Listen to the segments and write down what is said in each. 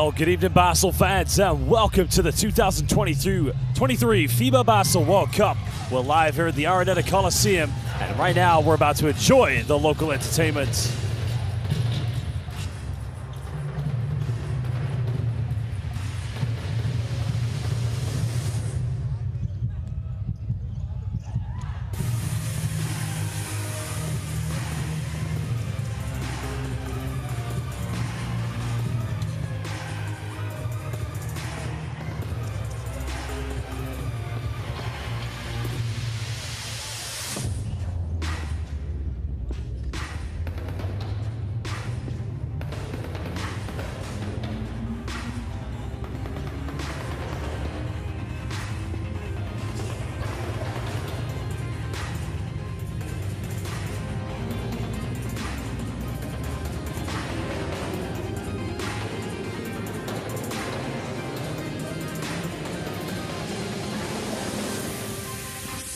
Well, good evening, Basel fans, and welcome to the 2022-23 FIBA Basketball World Cup. We're live here at the Araneta Coliseum, and right now we're about to enjoy the local entertainment.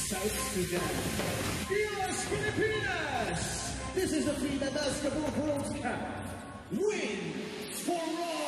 South Sudan, Gilas Pilipinas. This is the FIBA Basketball World Cup. Win for all.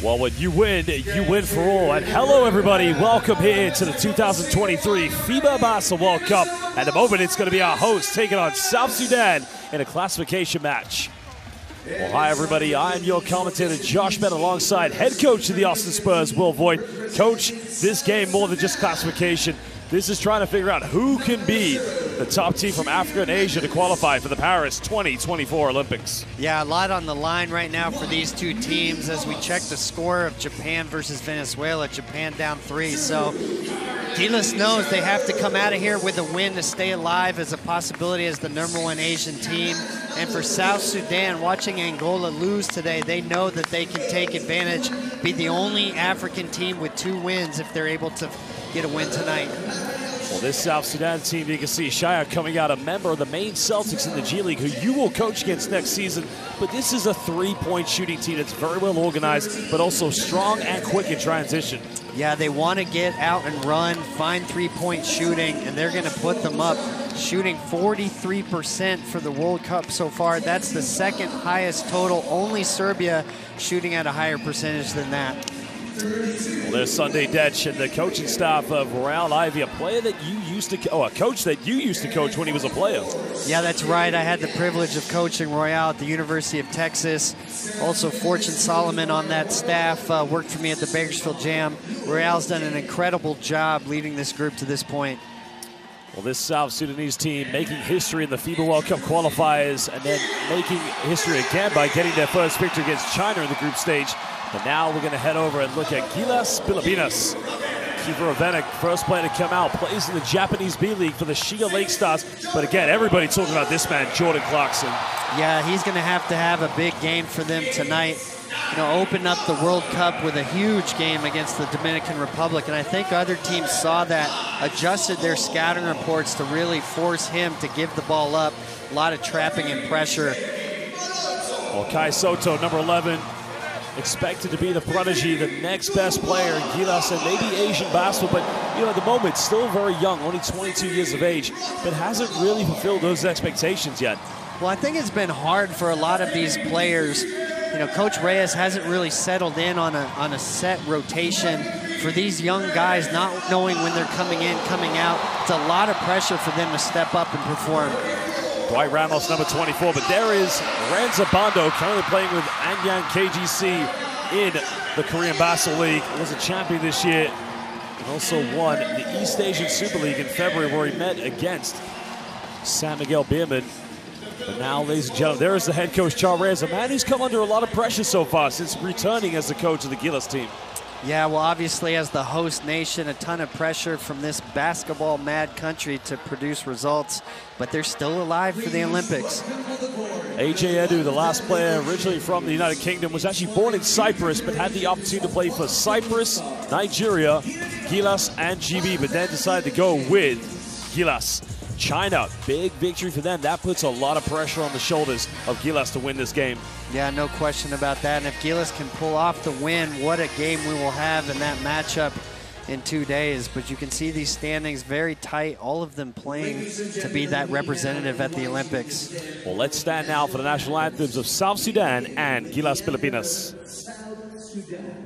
Well, when you win for all. And hello, everybody. Welcome here to the 2023 FIBA Basketball World Cup. At the moment, it's going to be our host taking on South Sudan in a classification match. Well, hi, everybody. I'm your commentator, Josh Bennett, alongside head coach of the Austin Spurs, Will Voigt. Coach, this game more than just classification. This is trying to figure out who can be the top team from Africa and Asia to qualify for the Paris 2024 Olympics. Yeah, a lot on the line right now for these two teams as we check the score of Japan versus Venezuela. Japan down 3, so Gilas knows they have to come out of here with a win to stay alive as a possibility as the #1 Asian team. And for South Sudan, watching Angola lose today, they know that they can take advantage, be the only African team with 2 wins if they're able to get a win tonight. Well, this South Sudan team, you can see Shayok coming out, a member of the Maine Celtics in the G League, who you will coach against next season. But this is a three-point shooting team that's very well organized, but also strong and quick in transition. Yeah, they want to get out and run, find three-point shooting, and they're going to put them up. Shooting 43% for the World Cup so far. That's the second highest total. Only Serbia shooting at a higher percentage than that. Well, there's Sunday Detch and the coaching staff of Royal Ivey, a coach that you used to coach when he was a player. Yeah, that's right. I had the privilege of coaching Royal at the University of Texas. Also, Fortune Solomon on that staff worked for me at the Bakersfield Jam. Royal's done an incredible job leading this group to this point. Well, this South Sudanese team making history in the FIBA World Cup qualifiers and then making history again by getting their first victory against China in the group stage. But now we're going to head over and look at Gilas Pilipinas. Kiefer Ravena, first player to come out, plays in the Japanese B-League for the Shiga Lake Stars. But again, everybody talking about this man, Jordan Clarkson. Yeah, he's going to have a big game for them tonight. You know, open up the World Cup with a huge game against the Dominican Republic. And I think other teams saw that, adjusted their scouting reports to really force him to give the ball up. A lot of trapping and pressure. Well, Kai Sotto, number 11. Expected to be the prodigy, the next best player in Gilas and maybe Asian basketball, but you know, at the moment, still very young, only 22 years of age, but hasn't really fulfilled those expectations yet. Well, I think it's been hard for a lot of these players. You know, Coach Reyes hasn't really settled in on a set rotation for these young guys, not knowing when they're coming in, coming out. It's a lot of pressure for them to step up and perform. Dwight Ramos, number 24, but there is Ranza Bando currently playing with Anyang KGC in the Korean Basketball League. He was a champion this year and also won the East Asian Super League in February where he met against San Miguel Beerman. But now, ladies and gentlemen, there is the head coach, Charles Ranza, a man who's come under a lot of pressure so far since returning as the coach of the Gilas team. Yeah, well, obviously, as the host nation, a ton of pressure from this basketball-mad country to produce results, but they're still alive for the Olympics. AJ Edu, the last player originally from the United Kingdom, was actually born in Cyprus, but had the opportunity to play for Cyprus, Nigeria, Gilas, and GB, but then decided to go with Gilas. China, big victory for them. That puts a lot of pressure on the shoulders of Gilas to win this game. Yeah, no question about that. And if Gilas can pull off the win, what a game we will have in that matchup in 2 days. But you can see these standings very tight, all of them playing to be that representative at the Olympics. Well, let's stand now for the national anthems of South Sudan and Gilas Pilipinas. South Sudan.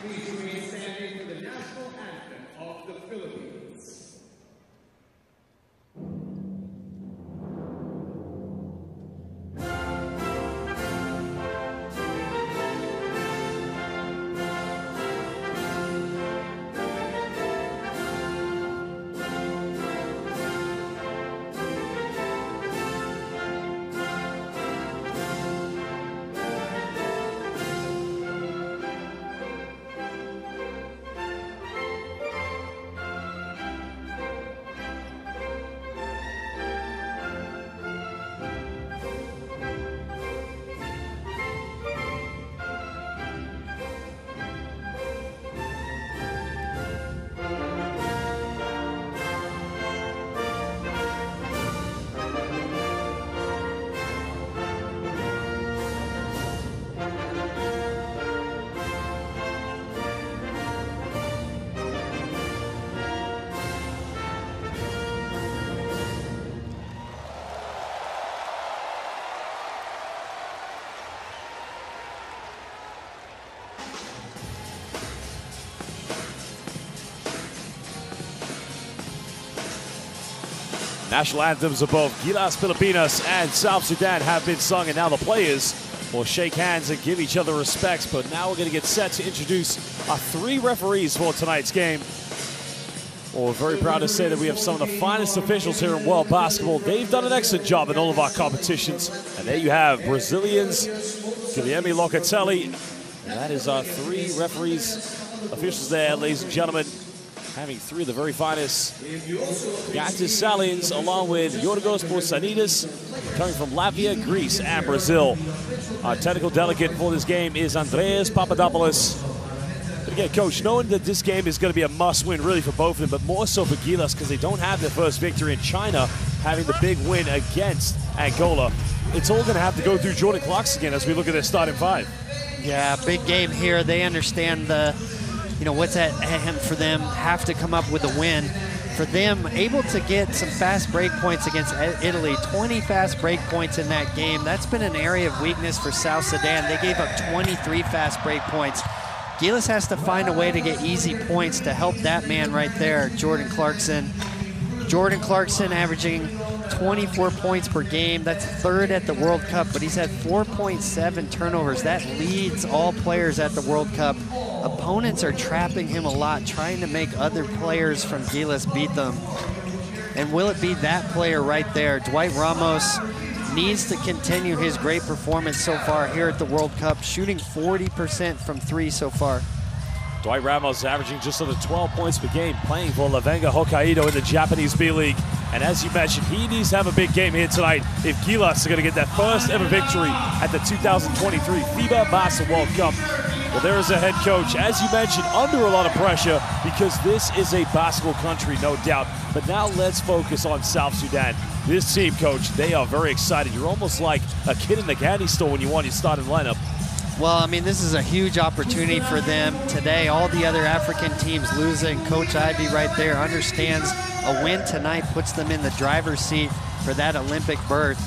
Please remain standing for the national anthem of the Philippines. National anthems of both Gilas Pilipinas and South Sudan have been sung, and now the players will shake hands and give each other respects. But now we're going to get set to introduce our three referees for tonight's game. Well, we're very proud to say that we have some of the finest officials here in world basketball. They've done an excellent job in all of our competitions. And there you have Brazilians, Guilherme Locatelli. And that is our three referees, officials there, ladies and gentlemen. Having three of the very finest Gatisalians, along with Yorgos Boursanidis, coming from Latvia, Greece, and Brazil. Our technical delegate for this game is Andreas Papadopoulos. But again, Coach, knowing that this game is going to be a must-win really for both of them, but more so for Gilas because they don't have their first victory in China, having the big win against Angola. It's all going to have to go through Jordan Clarkson again as we look at their starting five. Yeah, big game here. They understand the... You know, what's at hand for them, have to come up with a win. For them, able to get some fast break points against Italy, 20 fast break points in that game. That's been an area of weakness for South Sudan. They gave up 23 fast break points. Gilas has to find a way to get easy points to help that man right there, Jordan Clarkson. Jordan Clarkson averaging 24 points per game. That's third at the World Cup, but he's had 4.7 turnovers. That leads all players at the World Cup. Opponents are trapping him a lot, trying to make other players from Gilas beat them. And will it be that player right there? Dwight Ramos needs to continue his great performance so far here at the World Cup, shooting 40% from three so far. Dwight Ramos averaging just under 12 points per game, playing for Levenga Hokkaido in the Japanese B-League. And as you mentioned, he needs to have a big game here tonight if Gilas are going to get that first ever victory at the 2023 FIBA Basketball World Cup. Well, there is a head coach, as you mentioned, under a lot of pressure because this is a basketball country, no doubt. But now let's focus on South Sudan. This team, coach, they are very excited. You're almost like a kid in the candy store when you want your starting lineup. Well, I mean, this is a huge opportunity for them today. All the other African teams losing. Coach Ivey right there understands a win tonight puts them in the driver's seat for that Olympic berth.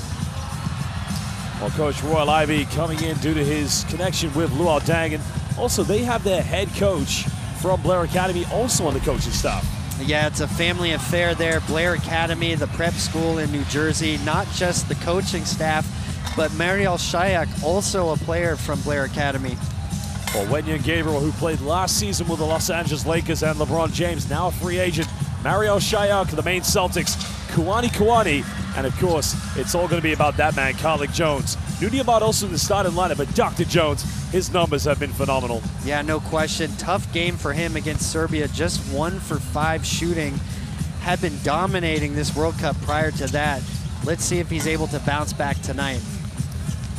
Well, Coach Royal Ivey coming in due to his connection with Luol Deng. And also, they have their head coach from Blair Academy also on the coaching staff. Yeah, it's a family affair there. Blair Academy, the prep school in New Jersey, not just the coaching staff, but Marial Shayok, also a player from Blair Academy. Well, Wenyen Gabriel, who played last season with the Los Angeles Lakers and LeBron James, now a free agent. Marial Shayok, the main Celtics, Kawani, and of course, it's all going to be about that man, Carlik Jones. Nuniyamad also in the starting lineup, but Dr. Jones, his numbers have been phenomenal. Yeah, no question. Tough game for him against Serbia, just 1 for 5 shooting. Had been dominating this World Cup prior to that. Let's see if he's able to bounce back tonight.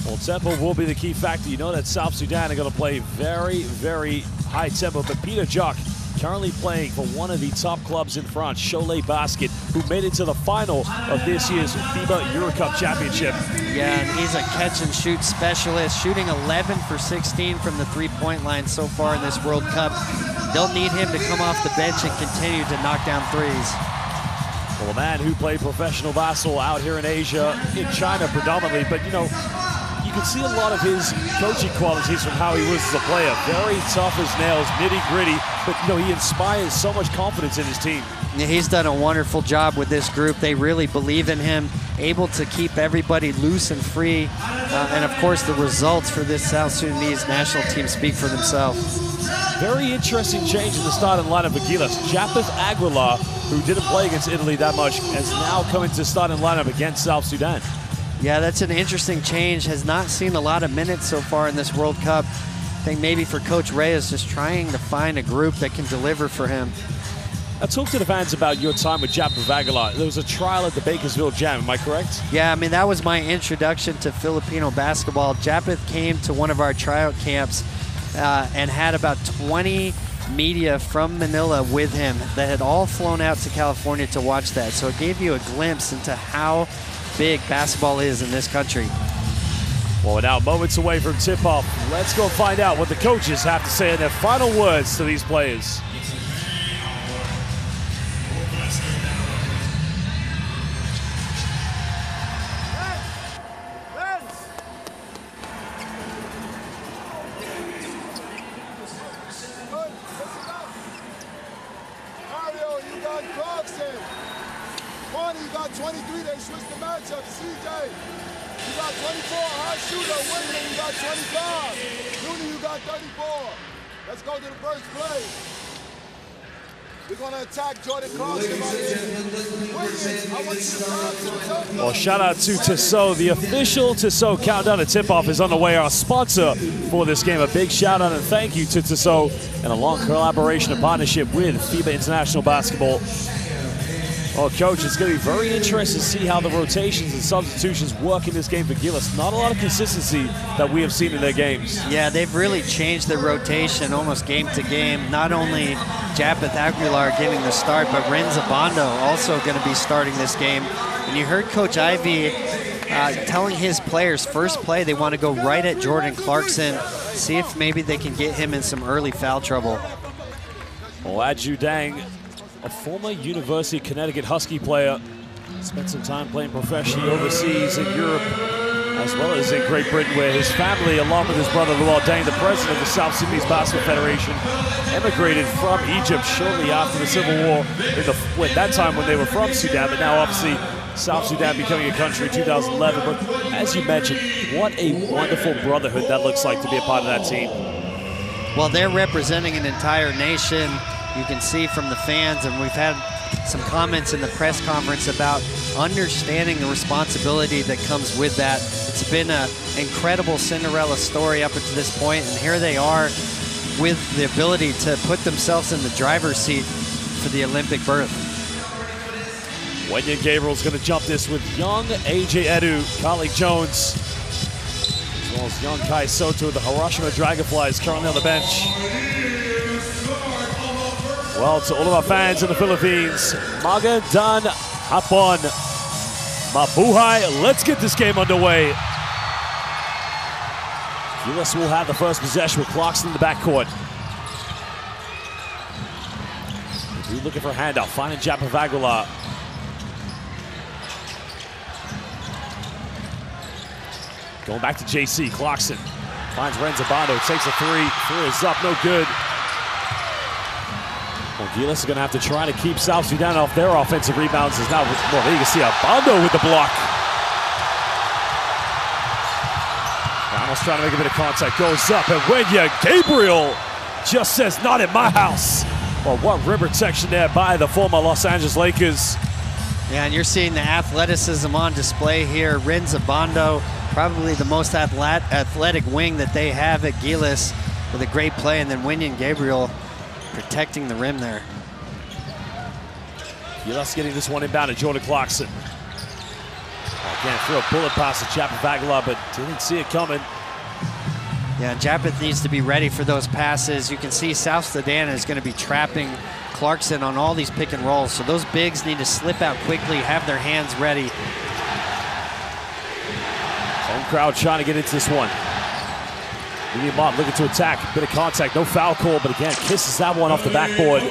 Well, tempo will be the key factor. You know that South Sudan are going to play very, very high tempo. But Peter Jok, currently playing for one of the top clubs in France, Cholet Basket, who made it to the final of this year's FIBA Euro Cup Championship. Yeah, and he's a catch-and-shoot specialist, shooting 11 for 16 from the three-point line so far in this World Cup. They'll need him to come off the bench and continue to knock down threes. Well, a man who played professional basketball out here in Asia, in China predominantly, but, you know, you can see a lot of his coaching qualities from how he was as a player. Very tough as nails, nitty-gritty, but you know, he inspires so much confidence in his team. Yeah, he's done a wonderful job with this group. They really believe in him, able to keep everybody loose and free. And of course, the results for this South Sudanese national team speak for themselves. Very interesting change in the starting lineup for Gilas. Japeth Aguilar, who didn't play against Italy that much, has now come into starting lineup against South Sudan. Yeah, that's an interesting change. Has not seen a lot of minutes so far in this World Cup. I think maybe for Coach Reyes, just trying to find a group that can deliver for him. Now talk to the fans about your time with Japeth Aguilar. There was a trial at the Bakersfield Jam, am I correct? Yeah, I mean, that was my introduction to Filipino basketball. Japeth came to one of our tryout camps and had about 20 media from Manila with him that had all flown out to California to watch that. So it gave you a glimpse into how big basketball is in this country. Well, we're now moments away from tip-off. Let's go find out what the coaches have to say in their final words to these players. Well, shout out to Tissot. The official Tissot countdown to tip-off is underway. Our sponsor for this game. A big shout out and thank you to Tissot and a long collaboration and partnership with FIBA International Basketball. Well, Coach, it's going to be very interesting to see how the rotations and substitutions work in this game for Gilas. Not a lot of consistency that we have seen in their games. Yeah, they've really changed their rotation almost game to game. Not only Japeth Aguilar getting the start, but Ranza Bando also going to be starting this game. And you heard Coach Ivey telling his players, first play, they want to go right at Jordan Clarkson, see if maybe they can get him in some early foul trouble. Well, Adju Dang, a former University of Connecticut Husky player, spent some time playing professionally overseas in Europe, as well as in Great Britain, where his family, along with his brother Luol Deng, the president of the South Sudanese Basketball Federation, emigrated from Egypt shortly after the Civil War, at that time when they were from Sudan, but now obviously South Sudan becoming a country in 2011. But as you mentioned, what a wonderful brotherhood that looks like to be a part of that team. Well, they're representing an entire nation. You can see from the fans, and we've had some comments in the press conference about understanding the responsibility that comes with that. It's been an incredible Cinderella story up until this point, and here they are with the ability to put themselves in the driver's seat for the Olympic berth. Wenyen Gabriel's going to jump this with young AJ Edu, Carlik Jones, as well as young Kai Sotto. The Hiroshima Dragonflies currently on the bench. Well, to all of our fans in the Philippines, Magandang hapon, mabuhay. Let's get this game underway. Gilas will have the first possession with Clarkson in the backcourt. He's looking for a handoff, finding Japeth Aguilar. Going back to JC, Clarkson finds Ranza Bando, takes a three. Three is up, no good. Well, Gilas is going to have to try to keep South Sudan off their offensive rebounds. Is now, well, there you can see Bando with the block. Ramos trying to make a bit of contact, goes up, and Wenyen Gabriel just says, not in my house. Well, what rim protection there by the former Los Angeles Lakers. Yeah, and you're seeing the athleticism on display here. Ranza Bando, probably the most athletic wing that they have at Gilas, with a great play, and then Wenyen Gabriel protecting the rim there. Gilas getting this one inbound to Jordan Clarkson. Again, threw a bullet pass to Japeth Aguilar, but didn't see it coming. Yeah, Japeth needs to be ready for those passes. You can see South Sudan is going to be trapping Clarkson on all these pick and rolls, so those bigs need to slip out quickly, have their hands ready. Home crowd trying to get into this one. William Martin looking to attack, bit of contact, no foul call, but again, kisses that one off the backboard.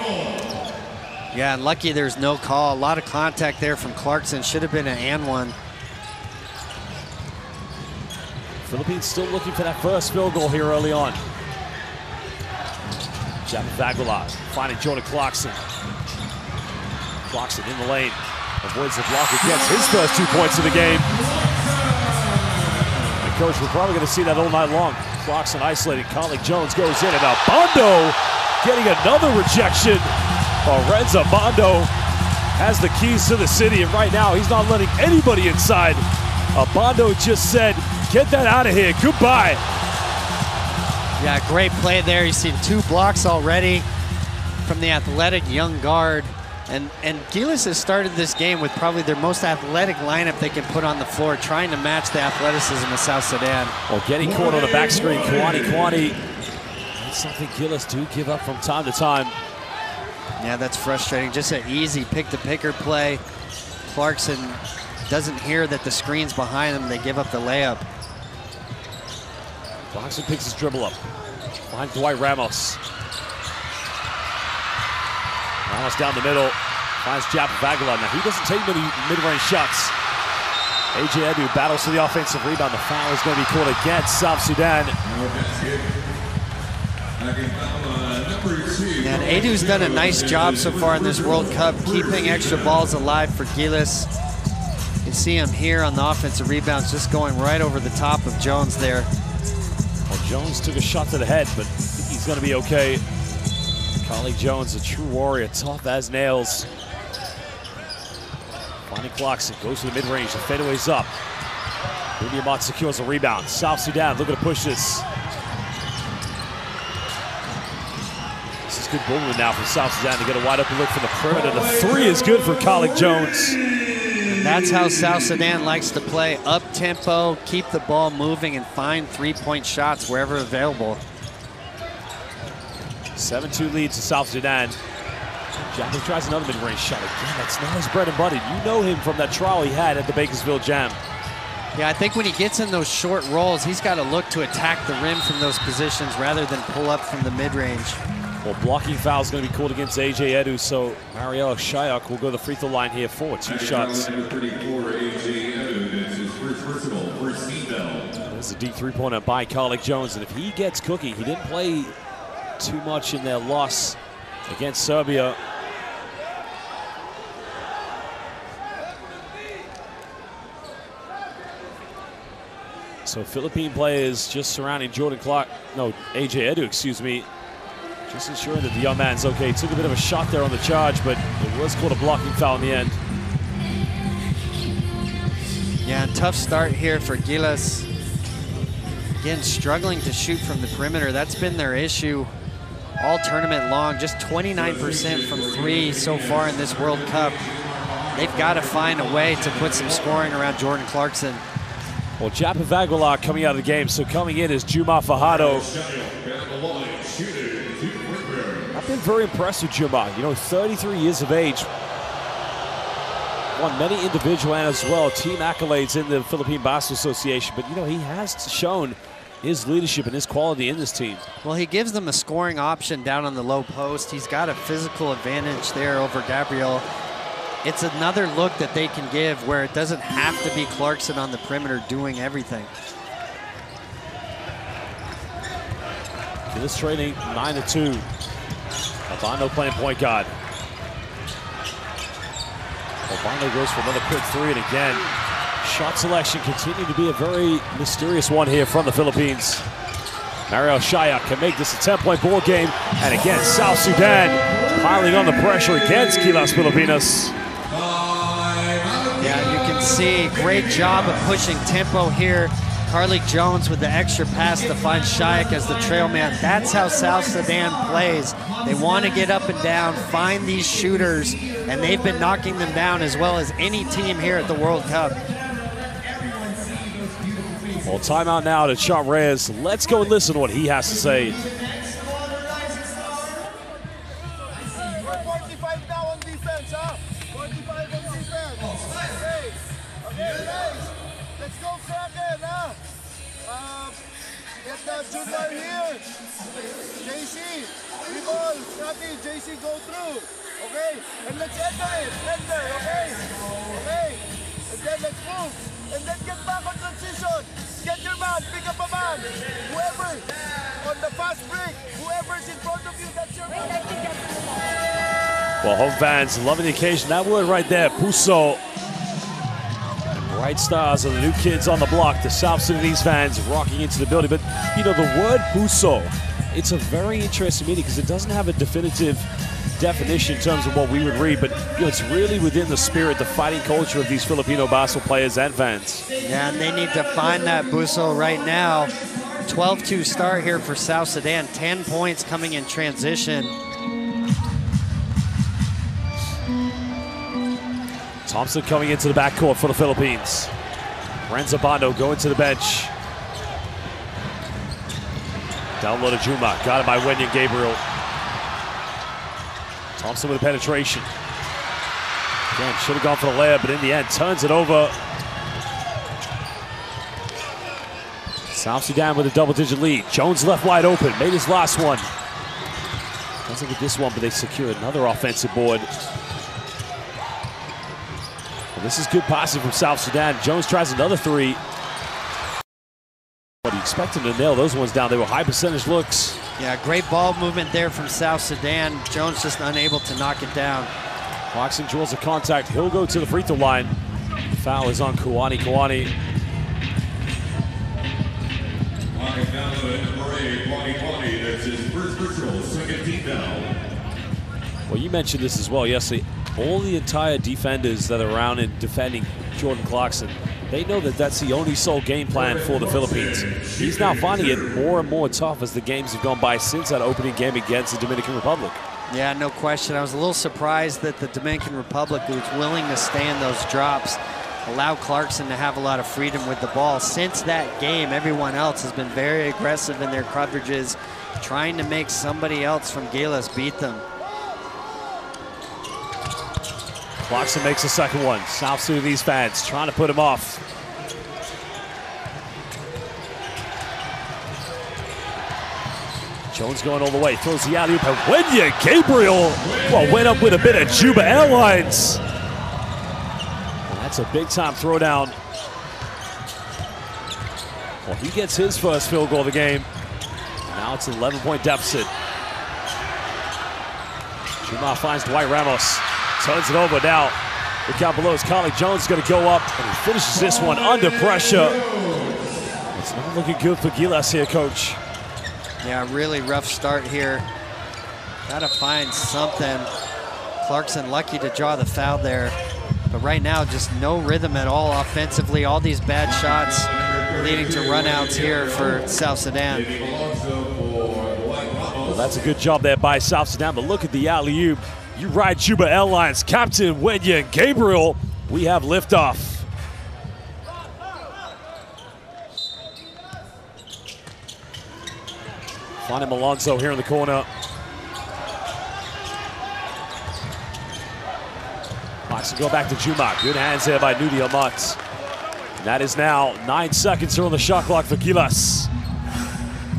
Yeah, and lucky there's no call. A lot of contact there from Clarkson, should have been an and one. Philippines still looking for that first field goal here early on. Japeth Aguilar finding Jordan Clarkson. Clarkson in the lane, avoids the block, and gets his first 2 points of the game. Coach, we're probably going to see that all night long. Clarkson isolated, Carlik Jones goes in, and Bando getting another rejection. Ranza Bando has the keys to the city, and right now he's not letting anybody inside. Bando just said, get that out of here, goodbye. Yeah, great play there. You've seen two blocks already from the athletic young guard. And Gilas has started this game with probably their most athletic lineup they can put on the floor, trying to match the athleticism of South Sudan. Well, getting caught on the back screen, Kwani. That's something Gilas do give up from time to time. Yeah, that's frustrating. Just an easy pick-to-picker play. Clarkson doesn't hear that the screen's behind them. They give up the layup. Clarkson picks his dribble up. Behind Dwight Ramos. Ramos down the middle, finds Japeth Aguilar. Now, he doesn't take many mid-range shots. AJ Edu battles to the offensive rebound. The foul is going to be called against South Sudan. And Edu's done a nice job so far in this World Cup, keeping extra balls alive for Gilas. You can see him here on the offensive rebounds, just going right over the top of Jones there. Well, Jones took a shot to the head, but I think he's going to be okay. Carlik Jones, a true warrior, tough as nails. Bonnie Clarkson goes to the mid-range, the fadeaway's up. William secures a rebound. South Sudan looking to push this. This is good movement now for South Sudan to get a wide open look from the perimeter. The three is good for Carlik Jones. And that's how South Sudan likes to play, up-tempo, keep the ball moving, and find three-point shots wherever available. 7-2 leads to South Sudan. Jackson tries another mid-range shot. Again, that's not his bread and butter. You know him from that trial he had at the Bakersfield Jam. Yeah, I think when he gets in those short rolls, he's got to look to attack the rim from those positions rather than pull up from the mid-range. Well, blocking foul is going to be called against AJ Edu, so Marial Shayok will go to the free throw line here for two shots. That's a deep three-pointer by Carlik Jones, and if he gets cooking, he didn't play too much in their loss against Serbia. So Philippine players just surrounding Jordan Clark, no, AJ Edu, excuse me, just ensuring that the young man's okay. Took a bit of a shot there on the charge, but it was called a blocking foul in the end. Yeah, tough start here for Gilas. Again, struggling to shoot from the perimeter. That's been their issue all tournament long, just 29% from three so far in this World Cup. They've got to find a way to put some scoring around Jordan Clarkson. Well, Japeth Aguilar coming out of the game, so coming in is June Mar Fajardo. I've been very impressed with June Mar. You know, 33 years of age. Won many individual and as well team accolades in the Philippine Basketball Association, but you know, he has shown his leadership and his quality in this team. Well, he gives them a scoring option down on the low post. He's got a physical advantage there over Gabriel. It's another look that they can give where it doesn't have to be Clarkson on the perimeter doing everything. Illustrating 9-2. Bando playing point guard. Bando goes for another quick three, and again, shot selection continued to be a very mysterious one here from the Philippines. Marial Shayok can make this a 10-point ball game, and again, South Sudan piling on the pressure against Gilas Pilipinas. Yeah, you can see great job of pushing tempo here. Carlik Jones with the extra pass to find Shayok as the trail man. That's how South Sudan plays. They want to get up and down, find these shooters, and they've been knocking them down as well as any team here at the World Cup. Well, timeout now to Charles Reyes. Let's go and listen to what he has to say. JC, go through, okay? And let's enter it, enter, okay? Okay? And then let's move. And then get back on transition. Get your man, pick up a man. Whoever, on the fast break, whoever's in front of you, that's your man. Well, home fans loving the occasion. That word right there, Puso. Bright stars and the new kids on the block. The South Sudanese fans rocking into the building. But, you know, the word Puso, it's a very interesting meaning because it doesn't have a definitive definition in terms of what we would read, but you know, it's really within the spirit, the fighting culture of these Filipino basketball players and fans. Yeah, and they need to find that Buso right now. 12-2 start here for South Sudan, 10 points coming in transition. Thompson coming into the backcourt for the Philippines. Ranza Bando going to the bench. Down low to Juma, got it by Wenyen Gabriel. Thompson with a penetration. Again, should have gone for the layup, but in the end, turns it over. South Sudan with a double-digit lead. Jones left wide open, made his last one. Doesn't get this one, but they secure another offensive board. Well, this is good passing from South Sudan. Jones tries another three. But he expected to nail those ones down. They were high percentage looks. Yeah, great ball movement there from South Sudan. Jones just unable to knock it down. Clarkson draws a contact. He'll go to the free throw line. The foul is on Kawani. That's his first virtual second team foul. Well, you mentioned this as well yesterday. All the entire defenders that are around and defending Jordan Clarkson, they know that that's the only sole game plan for the Philippines. He's now finding it more and more tough as the games have gone by since that opening game against the Dominican Republic. Yeah, no question. I was a little surprised that the Dominican Republic, who's willing to stay in those drops, allowed Clarkson to have a lot of freedom with the ball. Since that game, everyone else has been very aggressive in their coverages, trying to make somebody else from Gilas beat them. Clarkson makes the second one. South Sudanese fans trying to put him off. Jones going all the way, throws the alley-oop, and Wenyen Gabriel, well, went up with a bit of Juba Airlines. Well, that's a big-time throwdown. Well, he gets his first field goal of the game. Now it's an 11-point deficit. Juma finds Dwight Ramos. Turns it over now. Look out below as Carlik Jones is going to go up, and he finishes this one under pressure. It's not looking good for Gilas here, Coach. Yeah, really rough start here. Got to find something. Clarkson lucky to draw the foul there. But right now, just no rhythm at all offensively. All these bad shots leading to runouts here for South Sudan. Well, that's a good job there by South Sudan, but look at the alley-oop. You ride Juba Airlines captain Wenyen Gabriel. We have liftoff. Find him Alonso here in the corner. Box will go back to Juma. Good hands there by Nudi Amat. And that is now 9 seconds here on the shot clock for Gilas.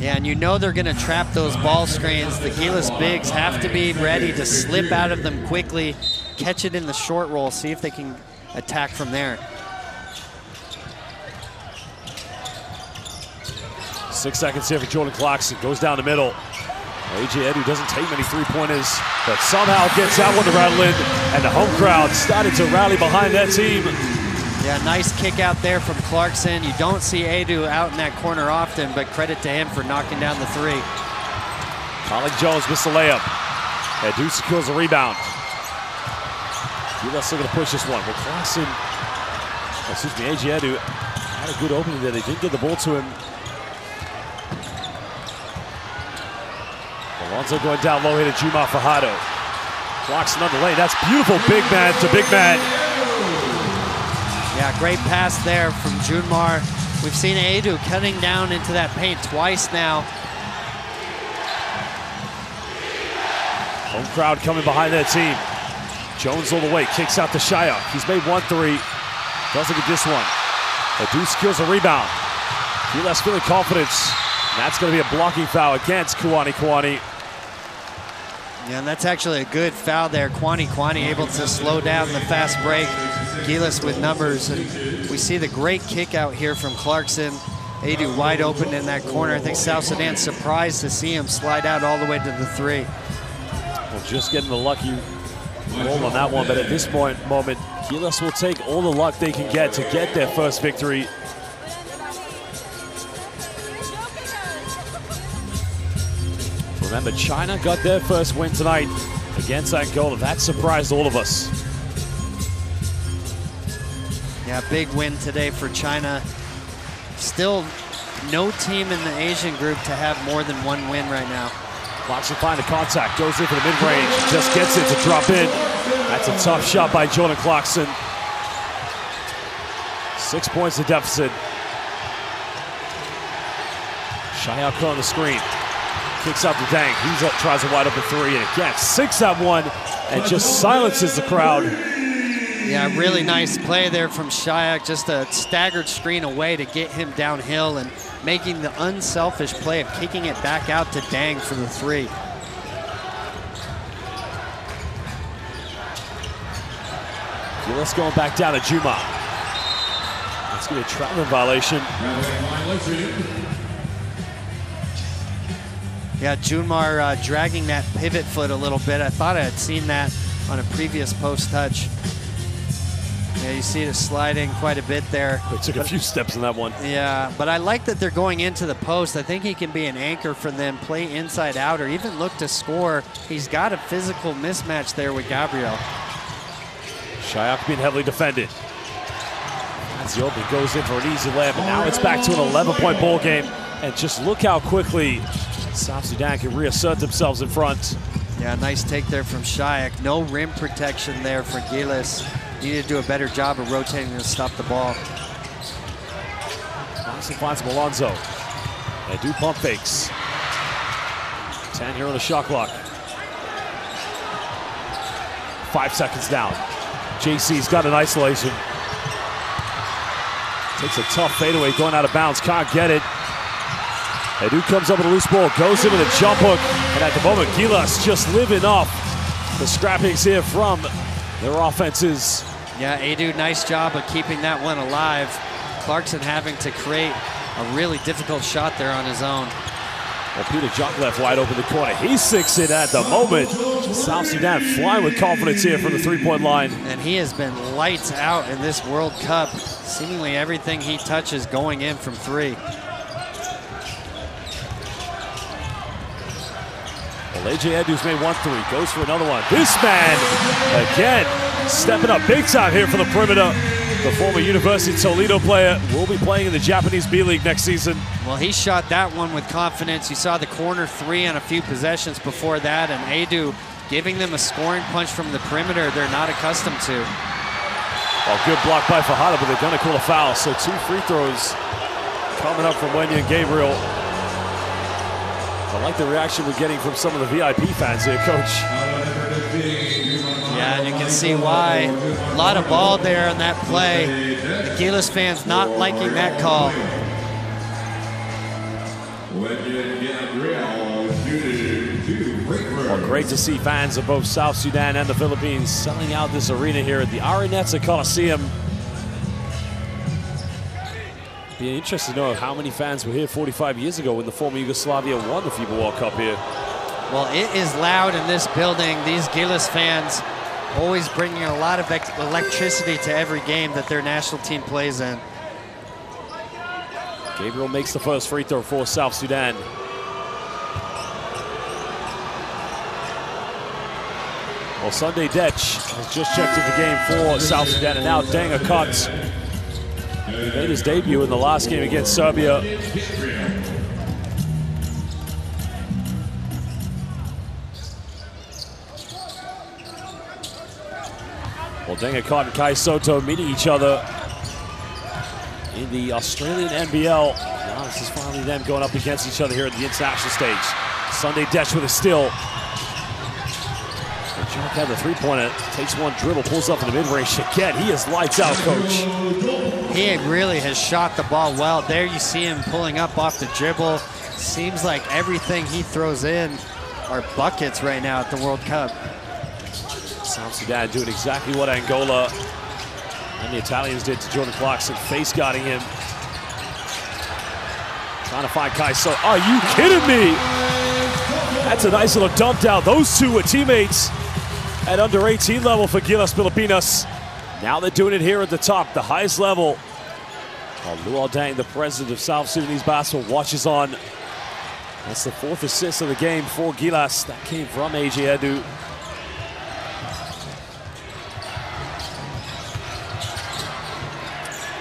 Yeah, and you know they're going to trap those ball screens. The Gilas bigs have to be ready to slip out of them quickly, catch it in the short roll, see if they can attack from there. 6 seconds here for Jordan Clarkson. Goes down the middle. AJ Edu doesn't take many three-pointers, but somehow gets that one to rattle in, and the home crowd started to rally behind that team. Yeah, nice kick out there from Clarkson. You don't see Edu out in that corner often, but credit to him for knocking down the three. Carlik Jones missed the layup. Edu secures the rebound. Gilas still going to push this one, but Clarkson, excuse me, AJ Edu had a good opening there. They didn't get the ball to him. Alonso going down low here to June Mar Fajardo. Clarkson on the lane. That's beautiful big man to big man. Yeah, great pass there from June Mar. We've seen Edu cutting down into that paint twice now. Home crowd coming behind their team. Jones all the way, kicks out to Shayok. He's made 1 3. Doesn't get this one. Edu skills a rebound. Gilas feeling confidence. And that's going to be a blocking foul against Kwani Kwani. Yeah, and that's actually a good foul there. Kwani Kwani able to slow down the fast break. Gilas with numbers. And we see the great kick out here from Clarkson. Edu wide open in that corner. I think South Sudan's surprised to see him slide out all the way to the three. Well, just getting the lucky roll on that one. But at this moment, Gilas will take all the luck they can get to get their first victory. Remember, China got their first win tonight against Angola. That surprised all of us. Yeah, big win today for China. Still no team in the Asian group to have more than one win right now. Clarkson finds a contact, goes into the mid-range, just gets it to drop in. That's a tough shot by Jordan Clarkson. 6 points to deficit. Shayok on the screen. Kicks out to Dang. He's up, tries a wide open three, and again, six at one, and just silences the crowd. Yeah, really nice play there from Shayok. Just a staggered screen away to get him downhill and making the unselfish play of kicking it back out to Dang for the three. Let's go back down to Juma. That's going to be a traveling violation. Yeah, June Mar dragging that pivot foot a little bit. I thought I had seen that on a previous post touch. Yeah, you see it sliding quite a bit there. They took a few steps in that one. Yeah, but I like that they're going into the post. I think he can be an anchor for them, play inside out, or even look to score. He's got a physical mismatch there with Gabriel. Shayok being heavily defended. As the open goes in for an easy layup, and now it's back to an 11-point ball game. And just look how quickly South Sudan can reassert themselves in front. Yeah, nice take there from Shayok. No rim protection there for Gilas. Needed to do a better job of rotating to stop the ball. Johnson finds Alonso. They do pump fakes. 10 here on the shot clock. 5 seconds down. JC's got an isolation. Takes a tough fadeaway going out of bounds. Can't get it. Edu comes up with a loose ball, goes in with a jump hook, and at the moment, Gilas just living off the scrappings here from their offenses. Yeah, Edu, nice job of keeping that one alive. Clarkson having to create a really difficult shot there on his own. Well, Peter Jok left wide open the corner. He sinks it at the moment. South Sudan flying with confidence here from the three-point line. And he has been lights out in this World Cup. Seemingly everything he touches going in from three. AJ Edu's made 1 3, goes for another one. This man, again, stepping up big time here for the perimeter. The former University of Toledo player will be playing in the Japanese B-League next season. Well, he shot that one with confidence. You saw the corner three on a few possessions before that, and Edu giving them a scoring punch from the perimeter they're not accustomed to. Well, good block by Fajardo, but they're going to call a foul. So two free throws coming up from Wenyen Gabriel. I like the reaction we're getting from some of the VIP fans here, Coach. Yeah, and you can see why. A lot of ball there on that play. The Gilas fans not liking that call. Well, great to see fans of both South Sudan and the Philippines selling out this arena here at the Araneta Coliseum. Be interested to know how many fans were here 45 years ago when the former Yugoslavia won the FIBA World Cup here. Well, it is loud in this building. These Gilas fans always bringing a lot of electricity to every game that their national team plays in. Gabriel makes the first free throw for South Sudan. Well, Sunday Dech has just checked into the game for South Sudan, and now Deng cuts. He made his debut in the last game against Serbia. Well, Deng and Kai Sotto meeting each other in the Australian NBL. Now this is finally them going up against each other here at the international stage. Sunday Dech with a steal. Jok had the three-pointer, takes one dribble, pulls up in the mid-range again. He is lights out, Coach. He really has shot the ball well. There you see him pulling up off the dribble. Seems like everything he throws in are buckets right now at the World Cup. South Sudan doing exactly what Angola and the Italians did to Jordan Clarkson, face-guarding him. Trying to find Kai Sotto. Are you kidding me? That's a nice little dump down. Those two were teammates at under 18 level for Gilas Pilipinas. Now they're doing it here at the top, the highest level. Well, Luol Deng, the president of South Sudanese basketball, watches on. That's the fourth assist of the game for Gilas. That came from AJ Edu.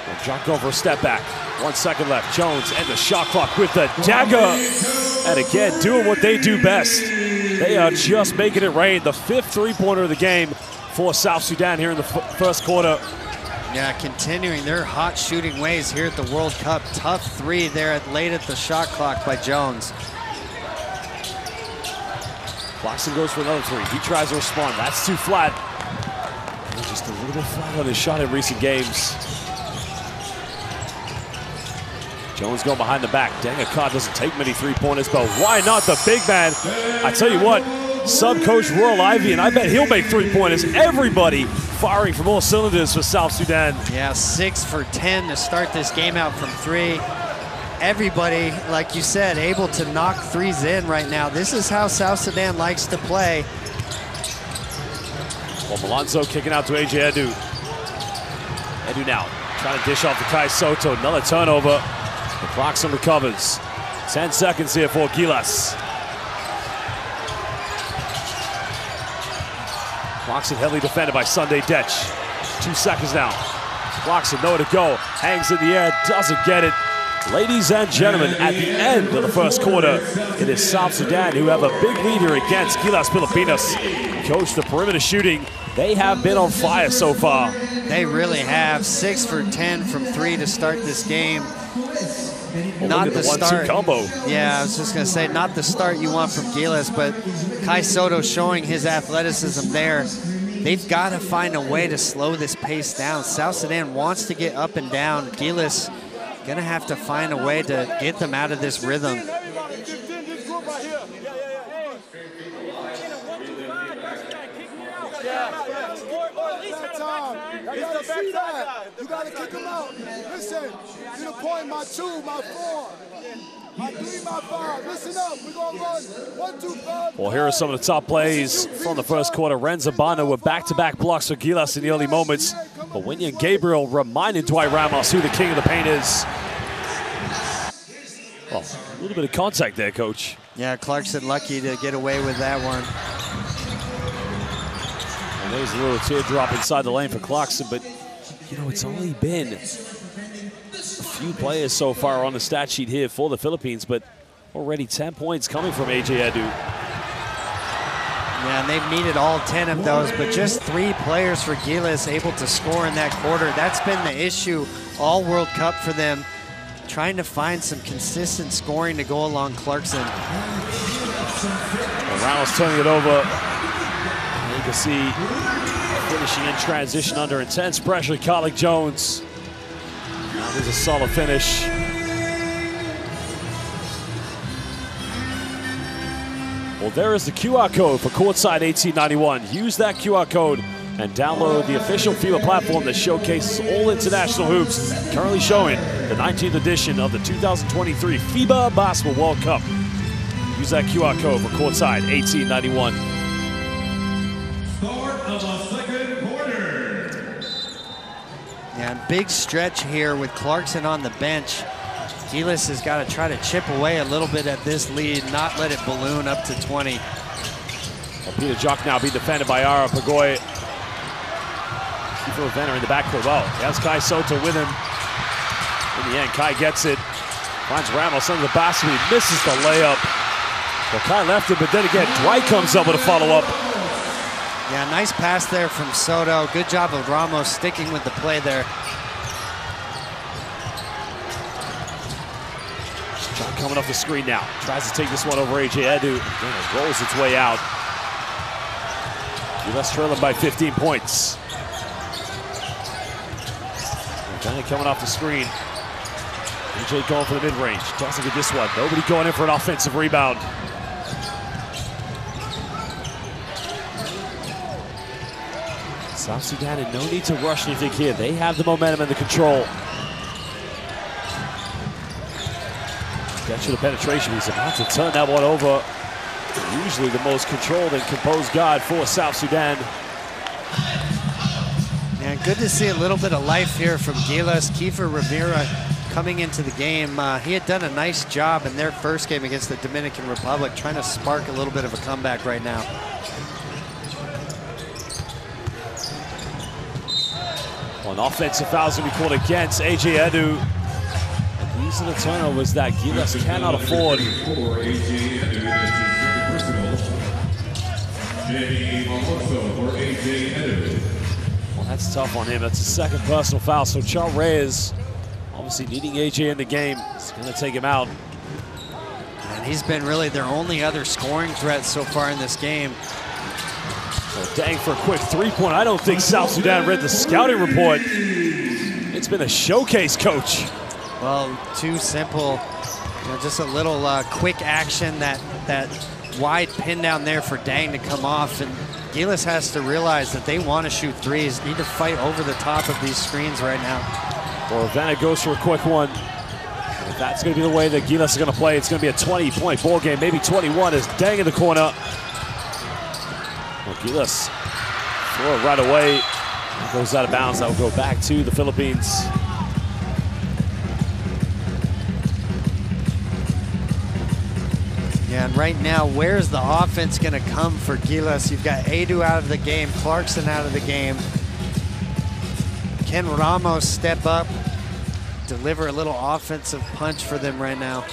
Well, Jok over a step back. 1 second left. Jones and the shot clock with the dagger. And again, doing what they do best. They are just making it rain. The fifth three-pointer of the game for South Sudan here in the first quarter. Yeah, continuing their hot shooting ways here at the World Cup. Tough three there late at the shot clock by Jones. Clarkson goes for another three. He tries to respond. That's too flat. He's just a little bit flat on his shot in recent games. Jones going behind the back. Deng doesn't take many three-pointers, but why not the big man? I tell you what, sub-coach Royal Ivey, and I bet he'll make three-pointers. Everybody firing from all cylinders for South Sudan. Yeah, 6 for 10 to start this game out from three. Everybody, like you said, able to knock threes in right now. This is how South Sudan likes to play. Well, Malonzo kicking out to AJ Edu. Edu now trying to dish off to Kai Sotto. Another turnover. Clarkson recovers. 10 seconds here for Gilas. Clarkson heavily defended by Sunday Dech. 2 seconds now. Clarkson nowhere to go. Hangs in the air, doesn't get it. Ladies and gentlemen, at the end of the first quarter, it is South Sudan who have a big lead here against Gilas Pilipinas. Coach, the perimeter shooting, they have been on fire so far. They really have. 6 for 10 from three to start this game. Well, not the start. Combo. Yeah, I was just going to say, not the start you want from Gilas, but Kai Sotto showing his athleticism there. They've got to find a way to slow this pace down. South Sudan wants to get up and down. Gilas going to have to find a way to get them out of this rhythm. You got to kick him out. Listen, to the point, my two, my four, my three, my five. Listen up, we're going to run. 1, 2, 5. Well, here are some of the top plays from the first quarter. Ranza Bando with back-to-back blocks for Gilas in the early moments. But Wenyen Gabriel reminded Dwight Ramos who the king of the paint is. Well, a little bit of contact there, Coach. Yeah, Clarkson lucky to get away with that one. There's a little teardrop inside the lane for Clarkson, but You know, it's only been a few players so far on the stat sheet here for the Philippines, but already 10 points coming from AJ Edu. Yeah, and they've needed all 10 of those, but just 3 players for Gilas able to score in that quarter. That's been the issue all World Cup for them, trying to find some consistent scoring to go along Clarkson. Well, Ramos turning it over. And you can see finishing in transition under intense pressure, Carlik Jones. That was a solid finish. Well, there is the QR code for Courtside 1891. Use that QR code and download the official FIBA platform that showcases all international hoops, currently showing the 19th edition of the 2023 FIBA Basketball World Cup. Use that QR code for Courtside 1891. Start of the second quarter. And big stretch here with Clarkson on the bench. Gilas has got to try to chip away a little bit at this lead, not let it balloon up to 20. Well, Peter Jok now be defended by Ara Pagoy. Kiefer Ravena in the backcourt. Oh, that's Kai Sotto with him. In the end, Kai gets it. Finds Ramos under the basket. He misses the layup. Well, Kai left it, but then again, Dwight comes up with a follow-up. Yeah, nice pass there from Sotto. Good job of Ramos sticking with the play there. John coming off the screen now. Tries to take this one over AJ Edu. It rolls its way out. U.S. trailing by 15 points. Johnny coming off the screen. AJ going for the mid-range. Doesn't get this one. Nobody going in for an offensive rebound. South Sudan and no need to rush anything here. They have the momentum and the control. Got to the penetration. He's about to turn that one over. Usually the most controlled and composed guard for South Sudan. And good to see a little bit of life here from Gilas. Kiefer Ravena coming into the game. He had done a nice job in their first game against the Dominican Republic, trying to spark a little bit of a comeback right now. An offensive foul's going to be called against AJ Edu. And these are the turnovers that Gilas cannot afford. Well, that's tough on him. That's his second personal foul. So Charles Reyes, obviously needing AJ in the game, is going to take him out. And he's been really their only other scoring threat so far in this game. Well, Dang for a quick three-point. I don't think South Sudan read the scouting report. It's been a showcase, coach. Well, too simple. You know, just a little quick action, that wide pin down there for Dang to come off. And Gilas has to realize that they want to shoot threes, need to fight over the top of these screens right now. Well, Ravena goes for a quick one. If that's going to be the way that Gilas are going to play, it's going to be a 20-point ball game, maybe 21, as Dang in the corner. Gilas throw it right away. It goes out of bounds. That will go back to the Philippines. Yeah, and right now, where's the offense going to come for Gilas? You've got Edu out of the game, Clarkson out of the game. Can Ramos step up, deliver a little offensive punch for them right now?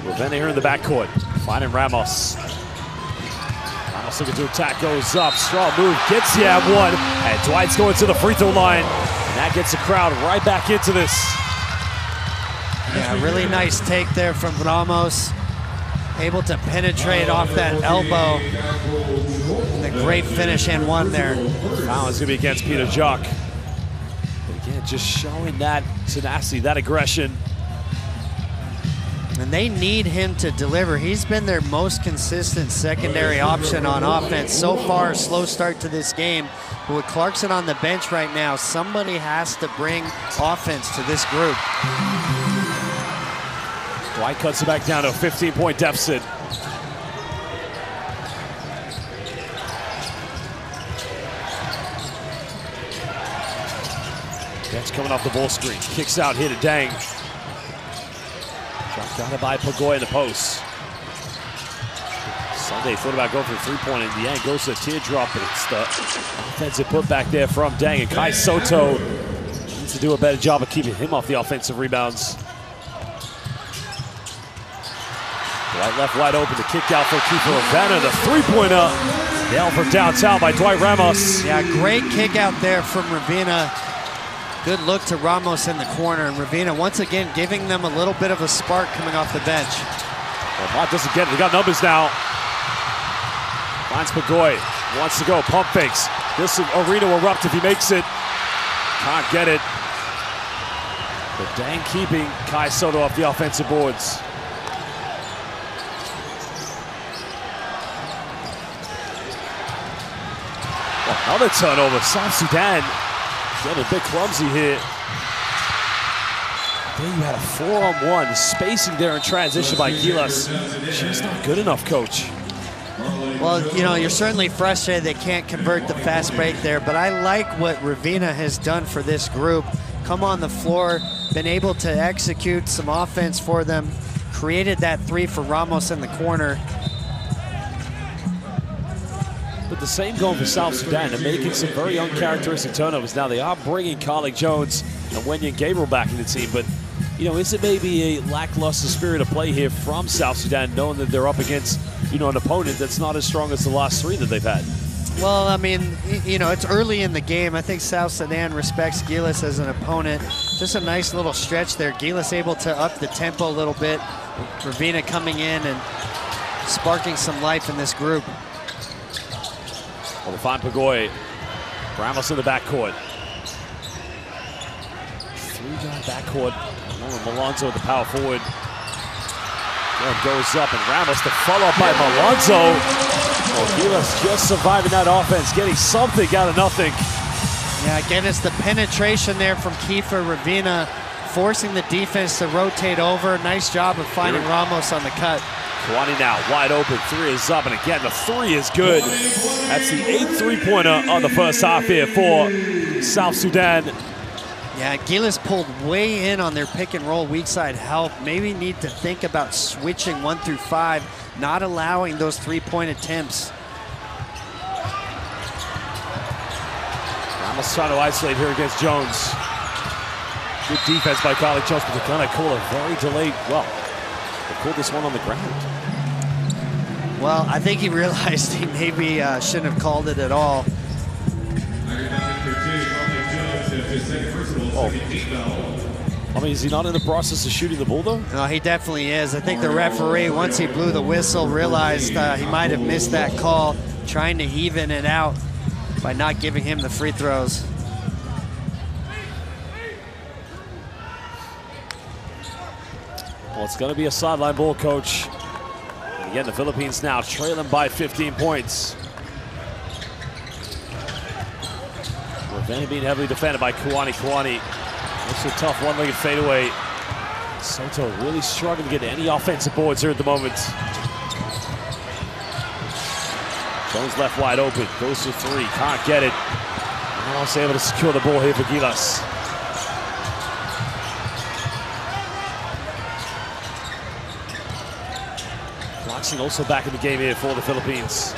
Ravena here in the backcourt, finding Ramos. Ramos looking to attack, goes up, strong move, gets the ab one, and Dwight's going to the free throw line, and that gets the crowd right back into this. Yeah, really nice take there from Ramos, able to penetrate off that elbow. And the great finish and one there. Foul is going to be against Peter Jok. But again, just showing that tenacity, that aggression. And they need him to deliver. He's been their most consistent secondary option on offense. So far, a slow start to this game. But with Clarkson on the bench right now, somebody has to bring offense to this group. Dwight cuts it back down to a 15-point deficit. That's coming off the ball screen. Kicks out, hit a Dang. Got it by Pagoy in the post. They thought about going for a three-point, and Yang goes to the teardrop, and it's the offensive putback there from Deng. And Kai Sotto needs to do a better job of keeping him off the offensive rebounds. Right left wide open, the kick out for Kiefer Ravena, the three-pointer down from downtown by Dwight Ramos. Yeah, great kick out there from Ravena. Good look to Ramos in the corner, and Ravena once again giving them a little bit of a spark coming off the bench. Well, Mott doesn't get it. They got numbers now. Finds Pagoy, wants to go, pump fakes. This arena will erupt if he makes it. Can't get it. But Deng keeping Kai Sotto off the offensive boards. Another turnover. South Sudan getting a bit clumsy here. There you had a 4-on-1. Spacing there in transition by Gilas. She's not good enough, coach. Well, you know, you're certainly frustrated they can't convert the fast break there, but I like what Ravena has done for this group. Come on the floor, been able to execute some offense for them, created that three for Ramos in the corner. But the same going for South Sudan. They're making some very uncharacteristic turnovers. Now they are bringing Carlik Jones and Wenyen Gabriel back in the team, but you know, is it maybe a lackluster spirit of play here from South Sudan, knowing that they're up against, you know, an opponent that's not as strong as the last three that they've had? Well, I mean, you know, it's early in the game. I think South Sudan respects Gilas as an opponent. Just a nice little stretch there. Gilas able to up the tempo a little bit. Ravena coming in and sparking some life in this group. Well, they find Pagoy. Ramos in the backcourt. Three-guy backcourt. Malonzo with the power forward. Well, goes up, and Ramos the follow-up by Malonzo. Well, Gilas just surviving that offense, getting something out of nothing. Yeah, again, it's the penetration there from Kiefer Ravena, forcing the defense to rotate over. Nice job of finding Ramos on the cut. Kawani now wide open, three is up, and again, the three is good. That's the 8 3-pointer on the first half here for South Sudan. Yeah, Gilas pulled way in on their pick and roll weak side help. Maybe need to think about switching 1 through 5, not allowing those three-point attempts. Ramos trying to isolate here against Jones. Good defense by Carlik Jones, but they're going to call a very delayed, well, they pulled this one on the ground. Well, I think he realized he maybe shouldn't have called it at all. Oh. I mean, is he not in the process of shooting the ball, though? No, he definitely is. I think the referee, once he blew the whistle, realized he might have missed that call, trying to even it out by not giving him the free throws. Well, it's going to be a sideline ball, coach. And again, the Philippines now trailing by 15 points. Ravena being heavily defended by Kawani. Kawani, that's a tough one-legged fadeaway. Sotto really struggling to get any offensive boards here at the moment. Jones left wide open, goes to three, can't get it. Ramos able to secure the ball here for Gilas. Clarkson also back in the game here for the Philippines.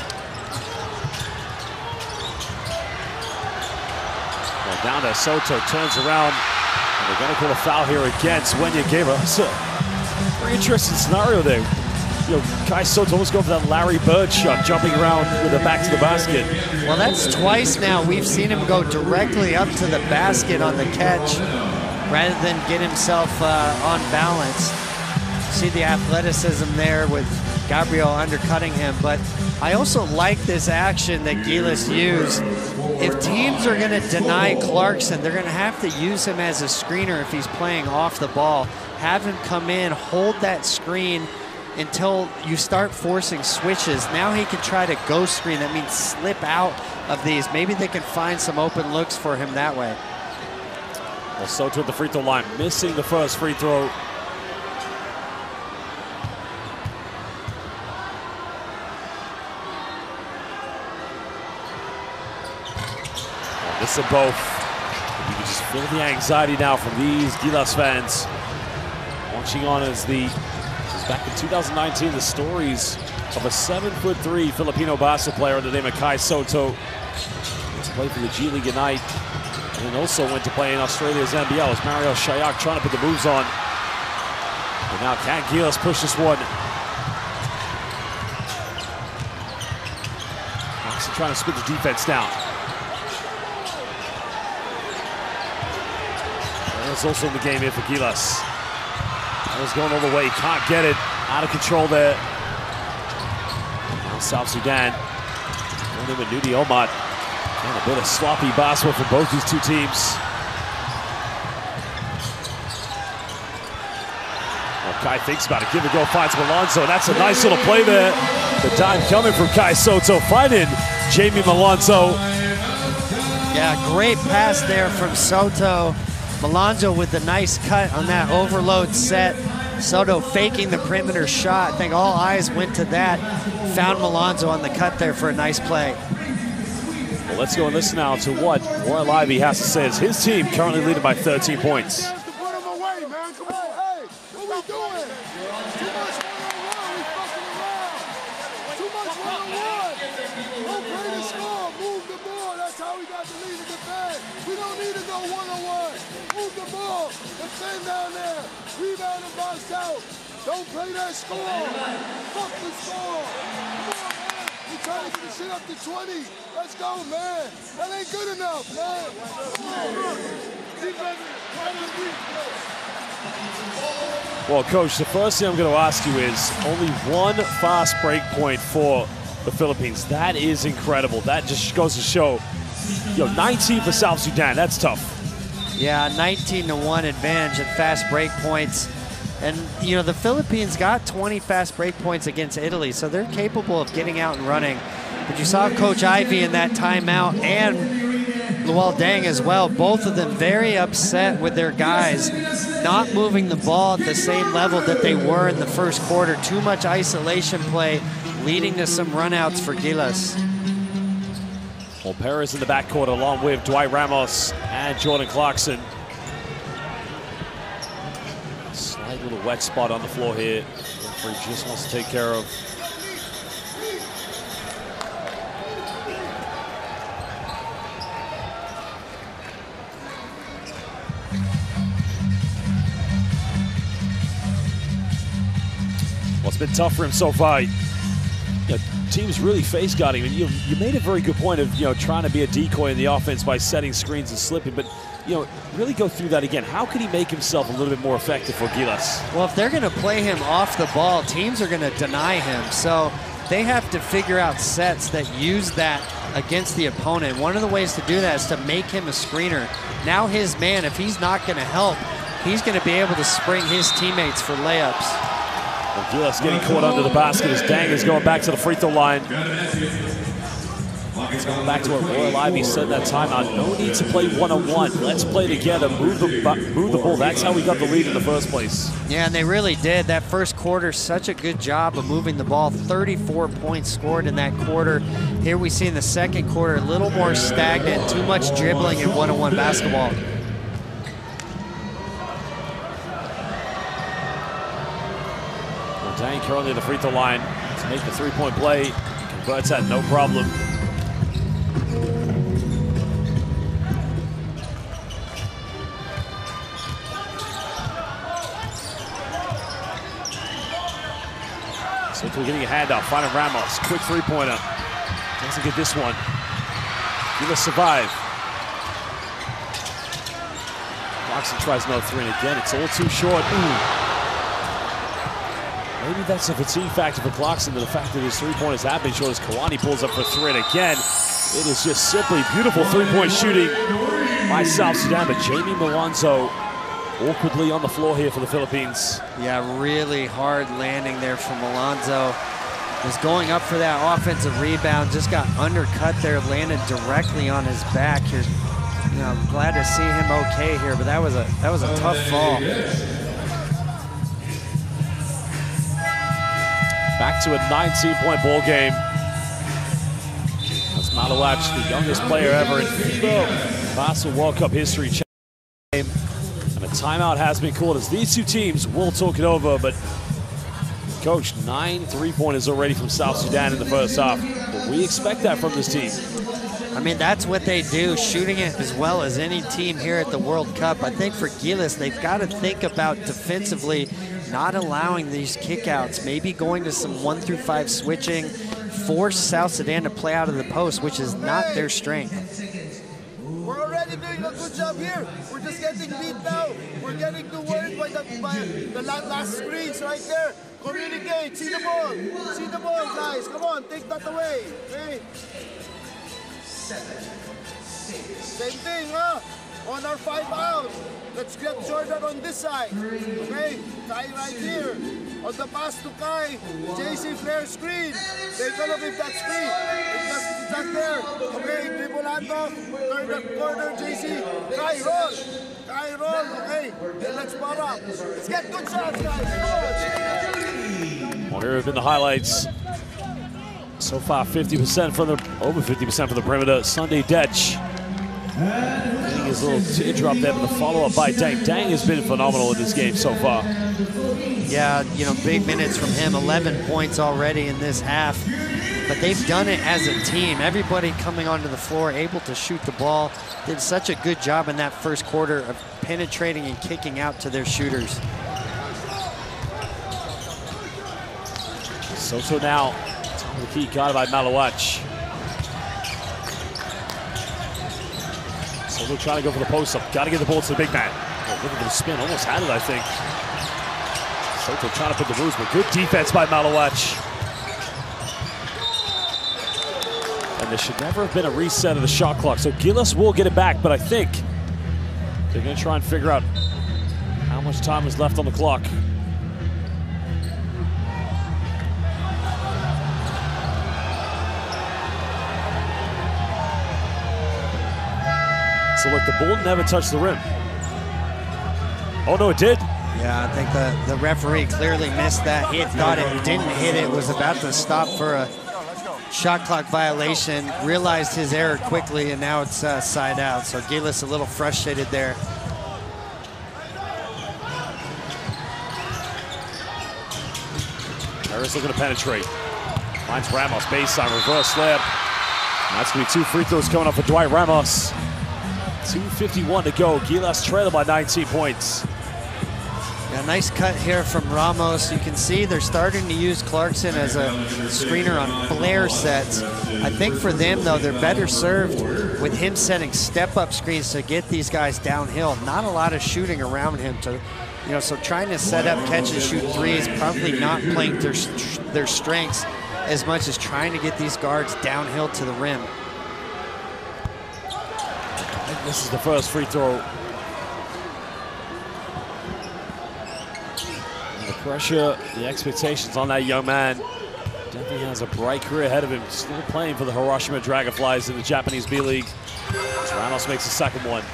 Down to Sotto, turns around, and they're going to call a foul here against Wenyen Gabriel. So, very interesting scenario there. You know, Kai Sotto almost going for that Larry Bird shot, jumping around with the back to the basket. Well, that's twice now we've seen him go directly up to the basket on the catch, rather than get himself on balance. See the athleticism there with Gabriel undercutting him, but I also like this action that Gilas used. If teams are going to deny Clarkson, they're going to have to use him as a screener if he's playing off the ball. Have him come in, hold that screen until you start forcing switches. Now he can try to ghost screen. That means slip out of these. Maybe they can find some open looks for him that way. Well, Sotto at the free throw line, missing the first free throw. This is both. You can just feel the anxiety now from these Gilas fans. Watching on as back in 2019, the stories of a 7'3" Filipino basketball player under the name of Kai Sotto. He's played for the G League tonight, and also went to play in Australia's NBL as Marial Shayok trying to put the moves on. But now can Gilas push this one? Oxen trying to split the defense down. That's also in the game here for Gilas. That was going all the way, can't get it. Out of control there. Now South Sudan. And then with Nudi Omad. And a bit of sloppy basketball for both these two teams. Well, Kai thinks about it. Give and go, finds Malonzo. That's a nice little play there. The time coming from Kai Sotto, finding Jamie Malonzo. Yeah, great pass there from Sotto. Malonzo with the nice cut on that overload set. Sotto faking the perimeter shot. I think all eyes went to that. Found Malonzo on the cut there for a nice play. Well, let's go and listen now to what Royal Ivey has to say as his team currently leading by 13 points. Down there, rebound and box out. Don't play that score. Fuck the score. Come on, man. We're trying to get the shit up to 20. Let's go, man. That ain't good enough, man. Well, Coach, the first thing I'm going to ask you is only one fast break point for the Philippines. That is incredible. That just goes to show, you know, 19 for South Sudan. That's tough. Yeah, 19-1 advantage at fast break points. And, you know, the Philippines got 20 fast break points against Italy, so they're capable of getting out and running. But you saw Coach Ivey in that timeout and Luol Deng as well, both of them very upset with their guys not moving the ball at the same level that they were in the first quarter. Too much isolation play leading to some runouts for Gilas. Well, Perez in the backcourt along with Dwight Ramos and Jordan Clarkson. Slight little wet spot on the floor here. Winfrey just wants to take care of. Well, it's been tough for him so far. Yeah. Teams really face guarding. I mean, you made a very good point of, you know, trying to be a decoy in the offense by setting screens and slipping, but, you know, really go through that again. How can he make himself a little bit more effective for Gilas? Well, if they're going to play him off the ball, teams are going to deny him. So they have to figure out sets that use that against the opponent. One of the ways to do that is to make him a screener. Now his man, if he's not going to help, he's going to be able to spring his teammates for layups. Well, Gilas getting caught under the basket as Deng is going back to the free throw line. He's going back to what Royal Ivey said that timeout. No need to play one-on-one. Let's play together. Move the ball. That's how we got the lead in the first place. Yeah, and they really did. That first quarter, such a good job of moving the ball. 34 points scored in that quarter. Here we see in the second quarter, a little more stagnant. Too much dribbling in one-on-one basketball. Dang currently at the free throw line to make the three-point play. Converts that, no problem. So we're getting a handoff, finding Ramos. Quick three-pointer. Doesn't get this one. Gilas survive. Clarkson tries another three, and again, it's a little too short. Ooh. Maybe that's a fatigue factor for Clarkson, but the fact that his three-point is happening shows Kalani pulls up for three, and again, it is just simply beautiful three-point shooting by South Sudan, but Jamie Malonzo awkwardly on the floor here for the Philippines. Yeah, really hard landing there from Malonzo. Was going up for that offensive rebound, just got undercut there, landed directly on his back. You're, you know, glad to see him okay here, but that was a tough fall. Back to a 19-point ball game. That's Malawach, the youngest player ever in FIBA Basketball World Cup history. And a timeout has been called as these two teams will talk it over, but Coach, 9 3-pointers already from South Sudan in the first half. But we expect that from this team. I mean, that's what they do, shooting it as well as any team here at the World Cup. I think for Gilas, they've got to think about defensively not allowing these kickouts, maybe going to some 1 through 5 switching, force South Sudan to play out of the post, which is not their strength. We're already doing a good job here. We're just getting beat now. We're getting the word by the last screens right there. Communicate, see the ball. See the ball, guys. Come on, take that away. Hey. Same thing, huh? On our 5 out. Let's get Jordan on this side. Okay, Kai right here. On the pass to Kai, JC Flair screen. They gonna give that screen. It's not there. Okay, dribble handoff. Turn the corner, JC. Kai roll. Kai roll, okay. Then let's power up. Let's get good shots, guys. Well, here have been the highlights. So far, 50% from the, over 50% from the perimeter. Sunday Detch. Getting his little teardrop there, but the follow-up by Dang. Dang has been phenomenal in this game so far. Yeah, you know, big minutes from him, 11 points already in this half. But they've done it as a team. Everybody coming onto the floor, able to shoot the ball. Did such a good job in that first quarter of penetrating and kicking out to their shooters. Soto now, top of the key, guarded by Malawach. We're trying to go for the post-up. Got to get the ball to the big man. Oh, look at the spin. Almost had it, I think. Soto trying to put the moves, but good defense by Malawach. And there should never have been a reset of the shot clock. So Gilas will get it back, but I think they're going to try and figure out how much time is left on the clock. So look, the ball never touched the rim. Oh no, it did. Yeah, I think the referee clearly missed that. He had thought it didn't hit it, was about to stop for a shot clock violation, realized his error quickly, and now it's side out. So Gilas a little frustrated there. Harris looking to penetrate. Finds Ramos, baseline, reverse slip. And that's gonna be 2 free throws coming up for Dwight Ramos. 2:51 to go. Gilas trailing by 19 points. Yeah, nice cut here from Ramos. You can see they're starting to use Clarkson as a screener on Blair sets. I think for them, though, they're better served with him setting step-up screens to get these guys downhill. Not a lot of shooting around him to, you know, so trying to set up catch-and-shoot threes, probably not playing their strengths as much as trying to get these guards downhill to the rim. This is the first free throw. And the pressure, the expectations on that young man. Definitely has a bright career ahead of him. Still playing for the Hiroshima Dragonflies in the Japanese B-League. Ramos makes the second one.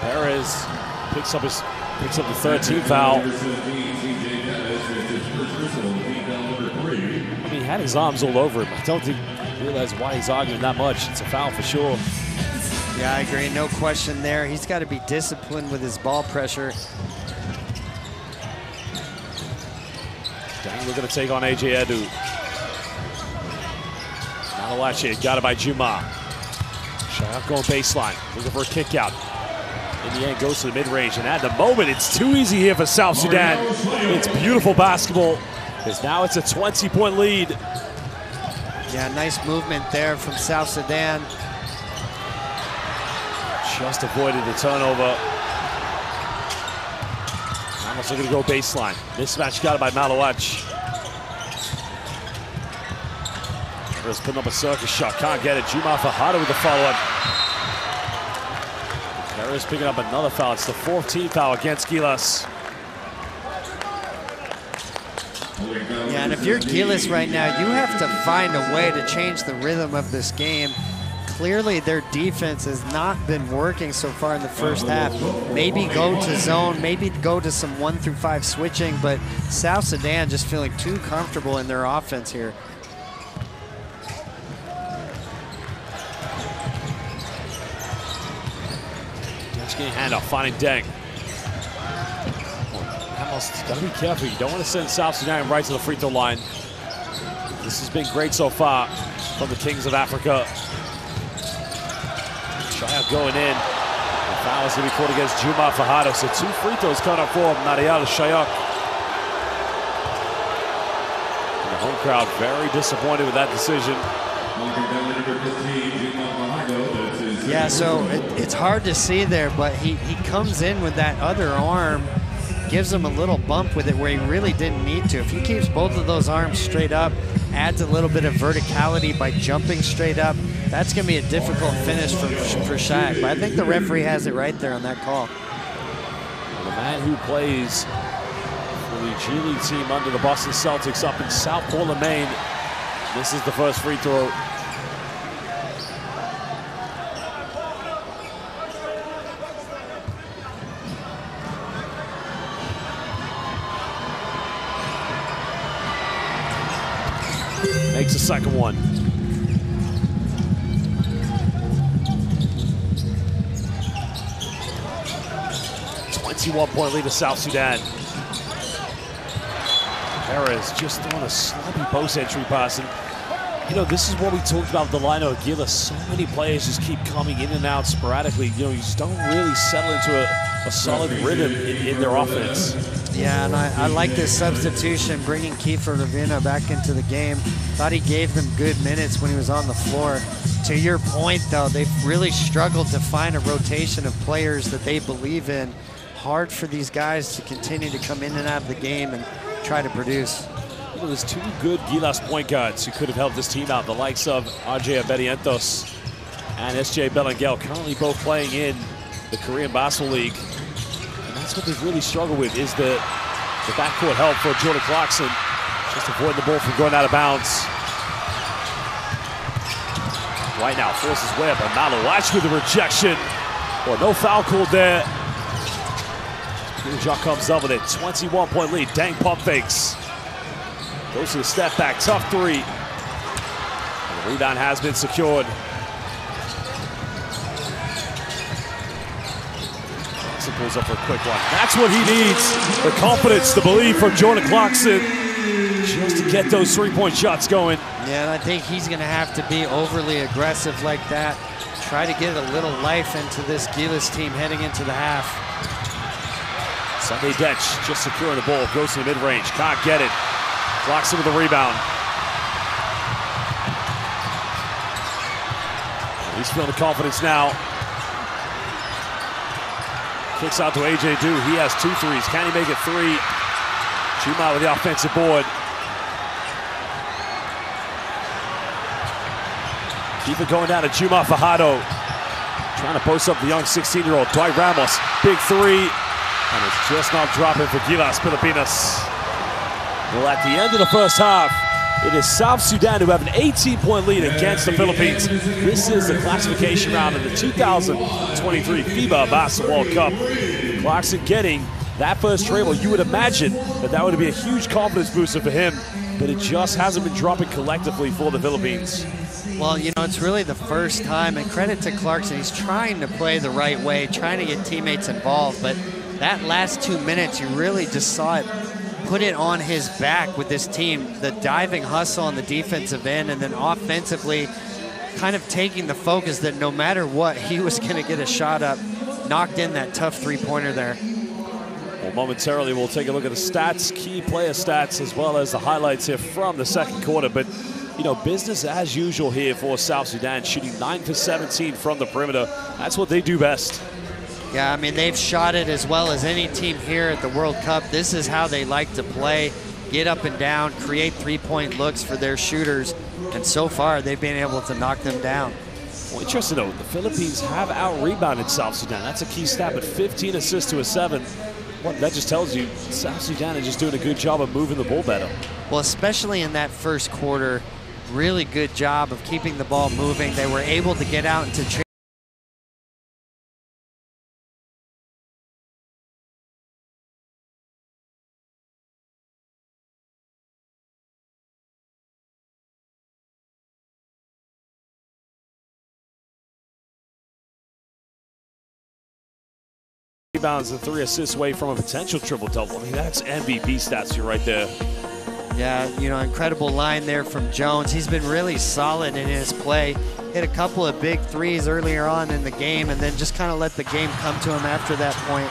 Perez picks up the 13th foul. I mean, he had his arms all over him. I don't think he realized why he's arguing that much. It's a foul for sure. Yeah, I agree. No question there. He's got to be disciplined with his ball pressure. Dang, we're going to take on AJ Edu. Malawachia got it by Juma. Shayok going baseline. Looking for a kick out. In the end, goes to the mid-range, and at the moment, it's too easy here for South Sudan. It's beautiful basketball, because now it's a 20-point lead. Yeah, nice movement there from South Sudan. Just avoided the turnover. Ramos looking to go baseline. Mismatch got it by Malawach. Just putting up a circus shot, can't get it. June Mar Fajardo with the follow-up. Harris picking up another foul. It's the 14th foul against Gilas. Yeah, and if you're Gilas right now, you have to find a way to change the rhythm of this game. Clearly, their defense has not been working so far in the first half. Maybe go to zone, maybe go to some 1 through 5 switching, but South Sudan just feeling too comfortable in their offense here. Skinny handoff, finding Deng. Ramos, gotta be careful. You don't want to send South Sudan right to the free throw line. This has been great so far from the Kings of Africa. Shayok going in. The foul is going to be called against June Mar Fajardo. So two free throws coming up for him. Marial Shayok. And the home crowd very disappointed with that decision. Yeah, so it's hard to see there, but he comes in with that other arm, gives him a little bump with it where he really didn't need to. If he keeps both of those arms straight up, adds a little bit of verticality by jumping straight up, that's going to be a difficult finish for Shaq. But I think the referee has it right there on that call. Well, the man who plays for the G League team under the Boston Celtics up in South Portland, Maine. This is the first free throw. Makes the second one. One-point lead to South Sudan. Perez just throwing a sloppy post entry pass. And, you know, this is what we talked about the lineup of Gilas. So many players just keep coming in and out sporadically. You know, you just don't really settle into a solid rhythm in their offense. Yeah, and I like this substitution, bringing Kiefer Ravena back into the game. Thought he gave them good minutes when he was on the floor. To your point, though, they've really struggled to find a rotation of players that they believe in. Hard for these guys to continue to come in and out of the game and try to produce. You know, there's two good Gilas point guards who could have helped this team out, the likes of AJ Edu and S.J. Belangel, currently both playing in the Korean Basketball League. And that's what they've really struggled with, is the backcourt help for Jordan Clarkson, just avoiding the ball from going out of bounds. Right now, forces Webb, and Malawach with the rejection. Well, no foul called there. Jok comes up with it, 21-point lead. Dang pump fakes. Goes to the step back, tough three. And the rebound has been secured. Clarkson pulls up for a quick one. That's what he needs. The confidence, the belief from Jordan Clarkson just to get those three-point shots going. Yeah, and I think he's going to have to be overly aggressive like that. Try to get a little life into this Gilas team heading into the half. Sunday Dech just securing the ball, goes to the mid-range. Can't get it. Clarkson with the rebound. He's feeling the confidence now. Kicks out to AJ Edu. He has two threes. Can he make it three? Chuma with the offensive board. Keep it going down to Juma Fajardo. Trying to post up the young 16-year-old. Dwight Ramos, big three. And it's just not dropping for Gilas Pilipinas. Well, at the end of the first half, it is South Sudan who have an 18-point lead against the Philippines. This is the classification round of the 2023 FIBA Basketball World Cup. Clarkson getting that first travel. You would imagine that would be a huge confidence booster for him, but it just hasn't been dropping collectively for the Philippines. Well, you know, it's really the first time, and credit to Clarkson. He's trying to play the right way, trying to get teammates involved, but that last 2 minutes, you really just saw it, put it on his back with this team, the diving hustle on the defensive end, and then offensively kind of taking the focus that no matter what, he was going to get a shot up, knocked in that tough three-pointer there. Well, momentarily, we'll take a look at the stats, key player stats, as well as the highlights here from the second quarter. But, you know, business as usual here for South Sudan, shooting 9 for 17 from the perimeter. That's what they do best. Yeah, I mean, they've shot it as well as any team here at the World Cup. This is how they like to play, get up and down, create three-point looks for their shooters, and so far they've been able to knock them down. Well, interesting, though, the Philippines have out-rebounded South Sudan. That's a key stat, but 15 assists to a 7. Well, that just tells you South Sudan is just doing a good job of moving the ball better. Well, especially in that first quarter, really good job of keeping the ball moving. They were able to get out into rebounds and 3 assists away from a potential triple-double. I mean, that's MVP stats here right there. Yeah, you know, incredible line there from Jones. He's been really solid in his play. Hit a couple of big threes earlier on in the game and then just kind of let the game come to him after that point.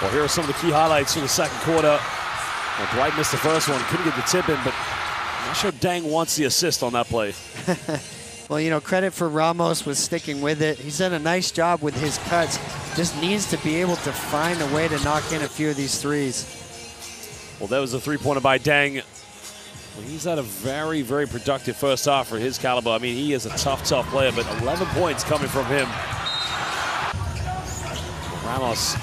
Well, here are some of the key highlights from the second quarter. Well, Dwight missed the first one, couldn't get the tip in, but I'm not sure Deng wants the assist on that play. Well, you know, credit for Ramos with sticking with it. He's done a nice job with his cuts. Just needs to be able to find a way to knock in a few of these threes. Well, that was a three-pointer by Deng. Well, he's had a very, very productive first half for his caliber. I mean, he is a tough, tough player, but 11 points coming from him. Ramos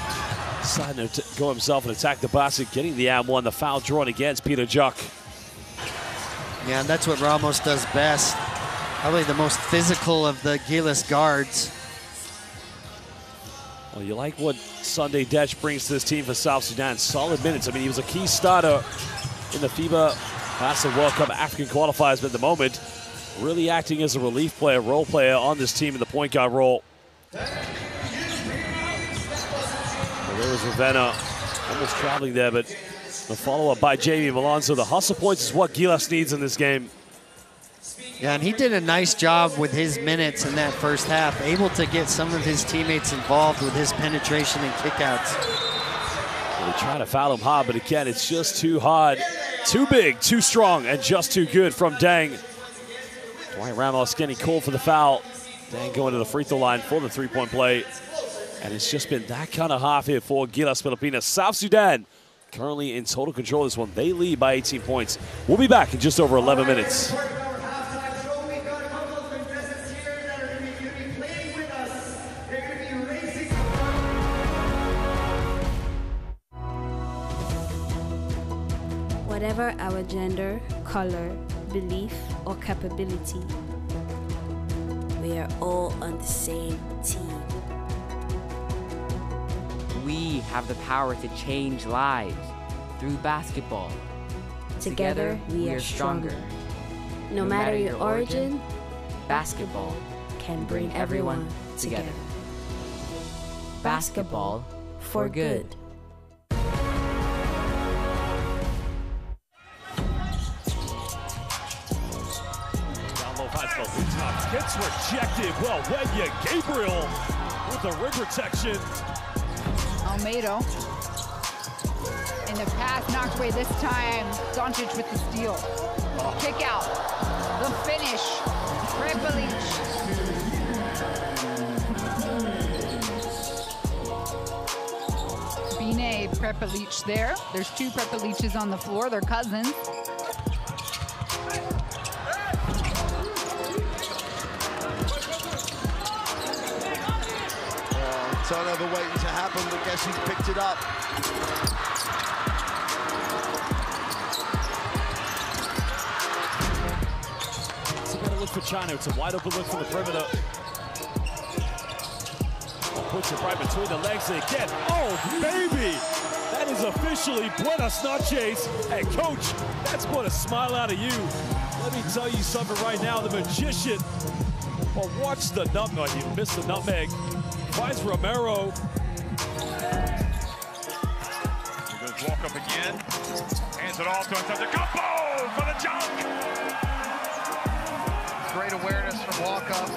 decided to go himself and attack the basket, getting the and one, the foul drawn against Peter Jok. Yeah, and that's what Ramos does best. Probably the most physical of the Gilas guards. Well, you like what Sunday Desch brings to this team for South Sudan. Solid minutes. I mean, he was a key starter in the FIBA Basketball World Cup African qualifiers, but at the moment, really acting as a relief player, role player on this team in the point guard role. Well, there was Ravena, almost traveling there, but the follow-up by Jamie Malonzo. The hustle points is what Gilas needs in this game. Yeah, and he did a nice job with his minutes in that first half, able to get some of his teammates involved with his penetration and kickouts. Well, they try to foul him hard, but again, it's just too hard. Too big, too strong, and just too good from Deng. Dwight Ramos getting called for the foul. Deng going to the free throw line for the three-point play. And it's just been that kind of half here for Gilas Pilipinas. South Sudan currently in total control this one. They lead by 18 points. We'll be back in just over 11 minutes. Whatever our gender, color, belief, or capability, we are all on the same team. We have the power to change lives through basketball. Together, we are stronger. No matter your origin, basketball can bring everyone together. Basketball for good. Gets rejected. Well, Wenyen Gabriel with the rim protection. Almeida in the pass, knocked away this time. Doncic with the steal. Kick out. The finish. Prepelic. Bine Prepelic there. There's two Prepeliches on the floor. They're cousins. Turnover waiting to happen, but guess he's picked it up. It's a better look for China. It's a wide open look from the perimeter. Puts it right between the legs again. Oh, baby! That is officially buenas noches. Hey, coach, that's put a smile out of you. Let me tell you something right now. The magician, well, watch the nutmeg. You missed the nutmeg. Finds Romero. He goes walk up again. Hands it off to another combo for the jump. Great awareness from walk up.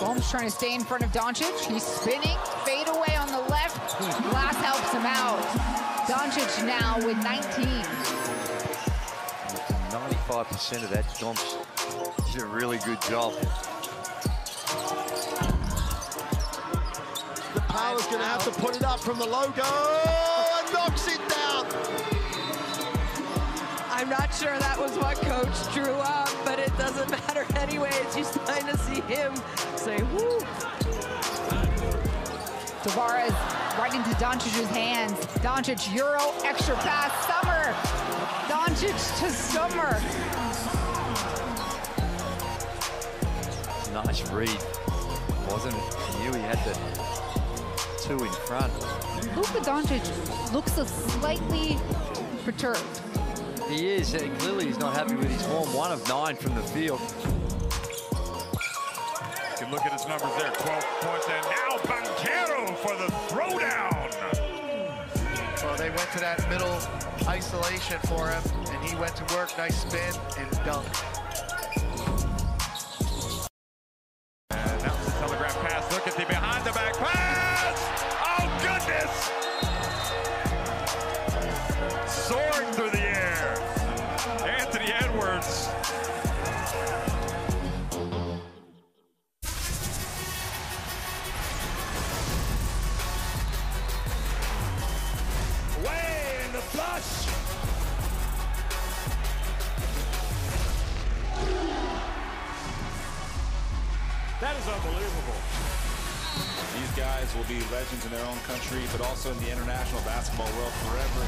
Gomes trying to stay in front of Doncic. He's spinning. Fade away on the left. Glass helps him out. Doncic now with 19. 95% of that jump. Did a really good job. The power's going to have to put it up from the logo and knocks it down. I'm not sure that was what coach drew up, but it doesn't matter anyway. It's just trying to see him say, whoo. Tavares right into Doncic's hands. Doncic Euro, extra pass, Summer. Doncic to Summer. Nice read, wasn't it? He knew he had the two in front. Luka Doncic looks slightly perturbed. He is, and clearly he's not happy with his form. 1 of 9 from the field. You can look at his numbers there, 12 points, and now Banchero for the throwdown. Well, they went to that middle isolation for him, and he went to work, nice spin, and dunk. And that was the telegraph pass. Look at the behind-the-back pass! Oh, goodness! Soaring through the air. Anthony Edwards. That is unbelievable. These guys will be legends in their own country, but also in the international basketball world forever.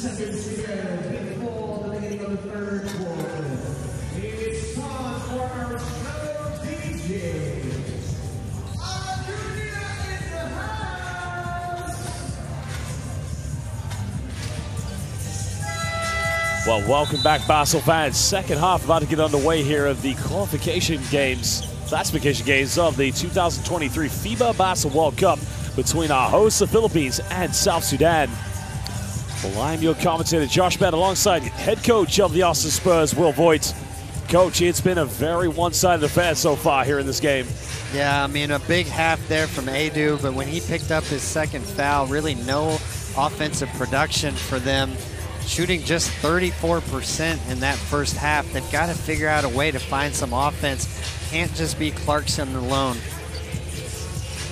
seconds to go before the beginning of the third quarter. It is time for our show DJ. Well, welcome back, Basel fans. Second half about to get underway here of the classification games of the 2023 FIBA Basketball World Cup between our hosts, the Philippines, and South Sudan. Well, I'm your commentator, Josh Bennett, alongside head coach of the Austin Spurs, Will Voigt. Coach, it's been a very one-sided affair so far here in this game. Yeah, I mean, a big half there from Edu, but when he picked up his second foul, really no offensive production for them. Shooting just 34% in that first half. They've got to figure out a way to find some offense. Can't just be Clarkson alone.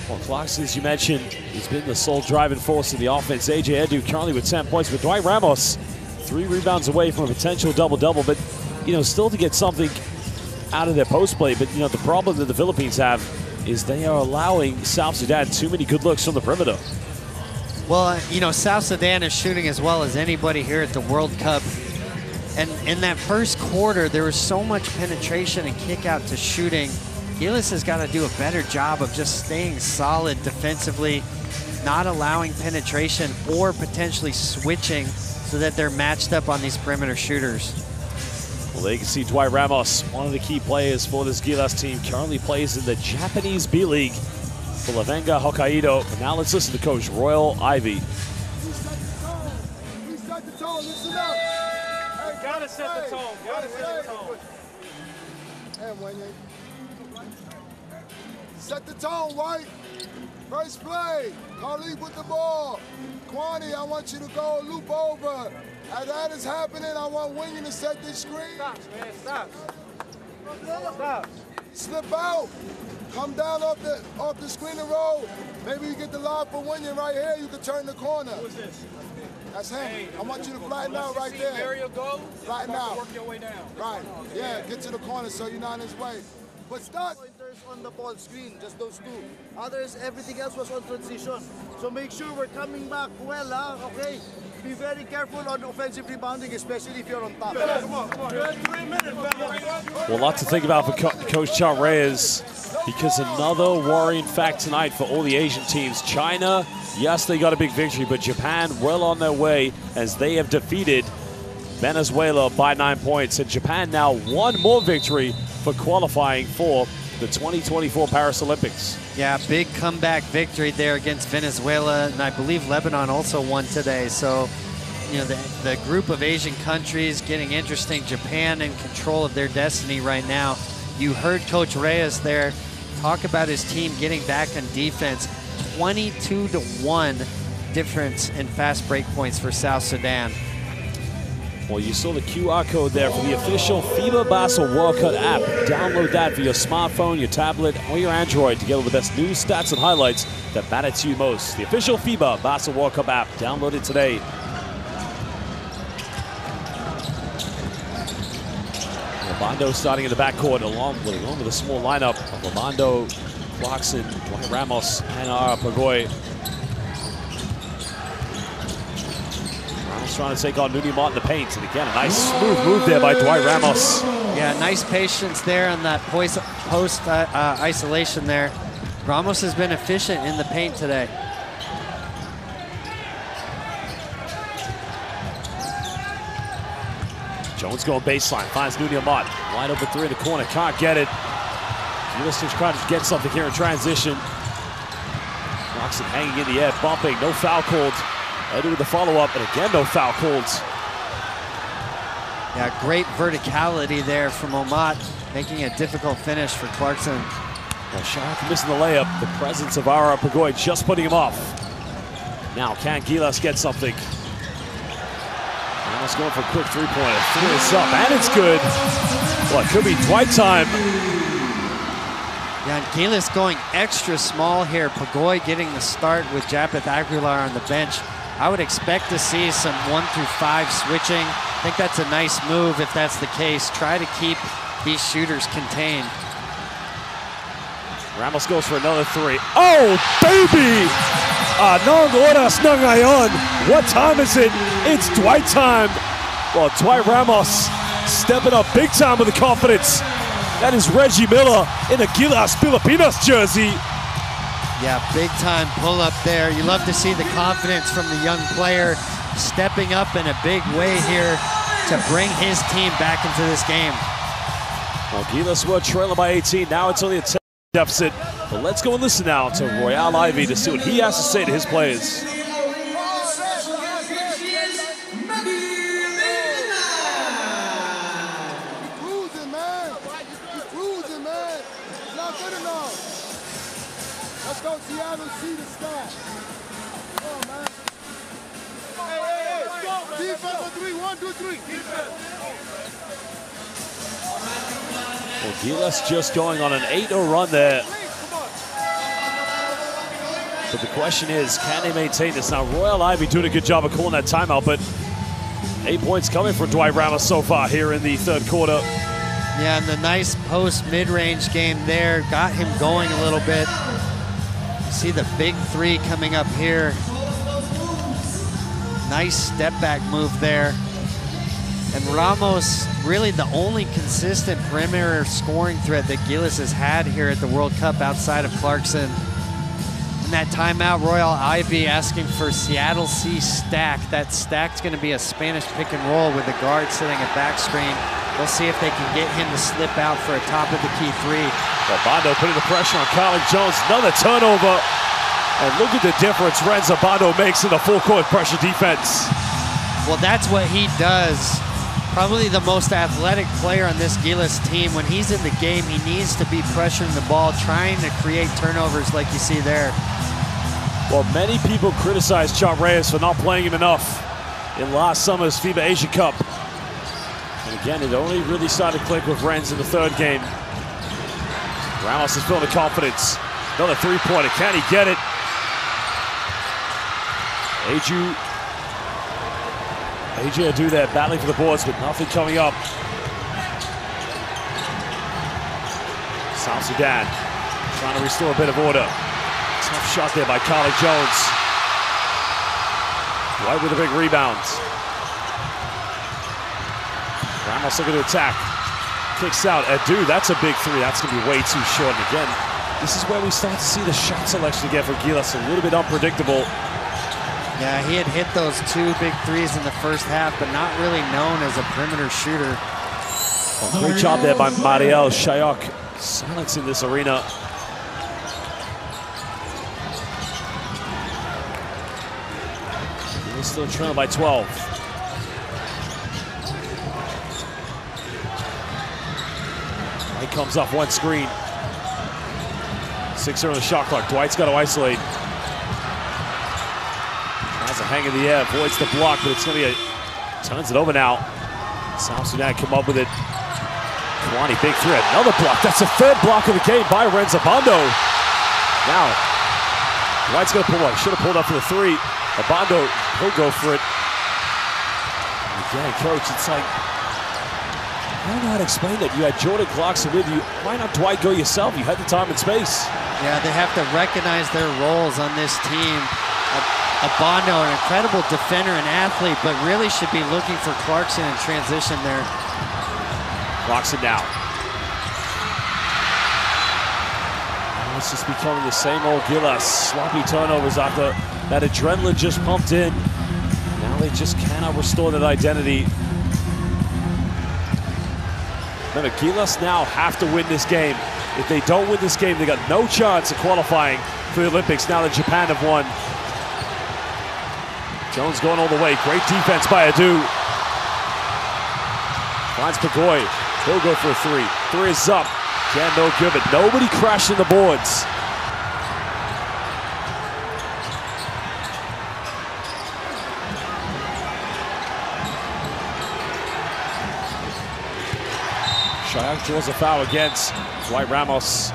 Well, Clarkson, as you mentioned, he's been the sole driving force of the offense. AJ Edu currently with 10 points, but Dwight Ramos, 3 rebounds away from a potential double-double, but, you know, still to get something out of their post play. But, you know, the problem that the Philippines have is they are allowing South Sudan too many good looks from the perimeter. Well, you know, South Sudan is shooting as well as anybody here at the World Cup. And in that first quarter, there was so much penetration and kick out to shooting. Gilas has got to do a better job of just staying solid defensively, not allowing penetration or potentially switching so that they're matched up on these perimeter shooters. Well, they can see Dwight Ramos, one of the key players for this Gilas team, currently plays in the Japanese B-League. Lavenga, Hokkaido. And now let's listen to coach Royal Ivey. We set the tone. Listen up. Hey, gotta set the tone. Gotta set the tone. Hey, Wenyen. Set the tone, White. First play. Carlik with the ball. Kwani, I want you to go loop over. As that is happening, I want Wenyen to set this screen. Stop, man. Stop. Stop. Slip out. Come down off the screen and roll. Maybe you get the lob for Wenyen right here. You can turn the corner. Who is this? That's him. Hey, I want you to flatten out right there. Marial go. Flatten out. Work your way down. Right. Yeah, get to the corner so you're not in his way. But start. Pointers on the ball screen, just those two. Others, everything else was on transition. So make sure we're coming back well, huh? Okay? Be very careful on offensive rebounding, especially if you're on top. Yes. Come on, come on. Yes. 3 minutes, man. Well, a lot to think about for Coach Charles Reyes, because another worrying fact tonight for all the Asian teams. China, yes, they got a big victory, but Japan well on their way as they have defeated Venezuela by 9 points. And Japan now one more victory for qualifying for the 2024 Paris Olympics. Yeah, big comeback victory there against Venezuela, and I believe Lebanon also won today. So, you know, the group of Asian countries getting interesting. Japan in control of their destiny right now. You heard Coach Reyes there talk about his team getting back on defense. 22-1 difference in fast break points for South Sudan. Well, you saw the QR code there for the official FIBA Basketball World Cup app. Download that for your smartphone, your tablet, or your Android to get all the best news, stats, and highlights that matter to you most. The official FIBA Basketball World Cup app. Download it today. Bando starting in the backcourt along with a small lineup of Bando, Clarkson, Ramos, and Arapagoy. Trying to take on Nuni Mott in the paint. And again, a nice smooth move there by Dwight Ramos. Yeah, nice patience there on that post isolation there. Ramos has been efficient in the paint today. Jones going baseline, finds Nuni Mott. Wide open three in the corner, can't get it. Ulysses trying to get something here in transition. Clarkson hanging in the air, bumping, no foul called. Edu with the follow-up, and again, no foul calls. Yeah, great verticality there from Omat, making a difficult finish for Clarkson. Well, Shayok missing the layup. The presence of Arapagoy just putting him off. Now, can Gilas get something? Ramos going for a quick three-pointer. Three is up, and it's good. Well, it could be Dwight time. Yeah, and Gilas going extra small here. Pagoy getting the start with Japeth Aguilar on the bench. I would expect to see some 1 through 5 switching. I think that's a nice move if that's the case. Try to keep these shooters contained. Ramos goes for another three. Oh, baby! Anong oras na ngayon? What time is it? It's Dwight time. Well, Dwight Ramos stepping up big time with the confidence. That is Reggie Miller in a Gilas Pilipinas jersey. Yeah, big time pull up there. You love to see the confidence from the young player stepping up in a big way here to bring his team back into this game. Well, Gilas were trailing by 18. Now it's only a 10 deficit. But let's go and listen now to Royal Ivey to see what he has to say to his players. Well, Gilas just going on an 8-0 run there. But the question is, can they maintain this? Now, Royal Ivey doing a good job of calling that timeout, but 8 points coming from Dwight Ramos so far here in the third quarter. Yeah, and the nice post mid-range game there got him going a little bit. You see the big three coming up here. Nice step back move there. And Ramos, really the only consistent perimeter scoring threat that Gilas has had here at the World Cup outside of Clarkson. And that timeout, Royal Ivey asking for Seattle C stack. That stack's gonna be a Spanish pick and roll with the guard sitting at back screen. We'll see if they can get him to slip out for a top of the key three. Well, Bando putting the pressure on Carlik Jones, another turnover. And look at the difference Ranza Bando makes in the full court pressure defense. Well, that's what he does. Probably the most athletic player on this Gilas team. When he's in the game, he needs to be pressuring the ball, trying to create turnovers like you see there. Well, many people criticize Charles Reyes for not playing him enough in last summer's FIBA Asia Cup. And again, it only really started to click with Renz in the third game. Ramos is building confidence. Another three-pointer. Can he get it? AJ Edu there, battling for the boards, but nothing coming up. South Sudan trying to restore a bit of order. Tough shot there by Carlik Jones. White with a big rebound. Ramos looking to attack. Kicks out. Edu, that's a big three. That's going to be way too short. And again, this is where we start to see the shot selection again for Gilas. A little bit unpredictable. Yeah, he had hit those two big threes in the first half, but not really known as a perimeter shooter. Well, great job there by Marial Shayok, silencing this arena. He's still trailing by 12. He comes off one screen. 6-0 on the shot clock. Dwight's got to isolate. Has a hang in the air, avoids the block, but it's going to be a... Turns it over now. South Sudan come up with it. Kalani, big three, another block. That's the third block of the game by Ranza Bando. Now, White's going to pull up. Should have pulled up for the three. Bando, he'll go for it. Again, coach, it's like... I don't know how to explain that. You had Jordan Clarkson with you. Why not Dwight go yourself? You had the time and space. Yeah, they have to recognize their roles on this team. Bando, an incredible defender and athlete, but really should be looking for Clarkson in transition there. Clarkson now. And it's just becoming the same old Gilas. Sloppy turnovers after that adrenaline just pumped in. Now they just cannot restore that identity. Remember, Gilas now have to win this game. If they don't win this game, they got no chance of qualifying for the Olympics now that Japan have won. Jones going all the way. Great defense by Edu. Finds Pagoy. He'll go for a three. Three is up. Can no give it. Nobody crashing the boards. Shayok draws a foul against Dwight Ramos.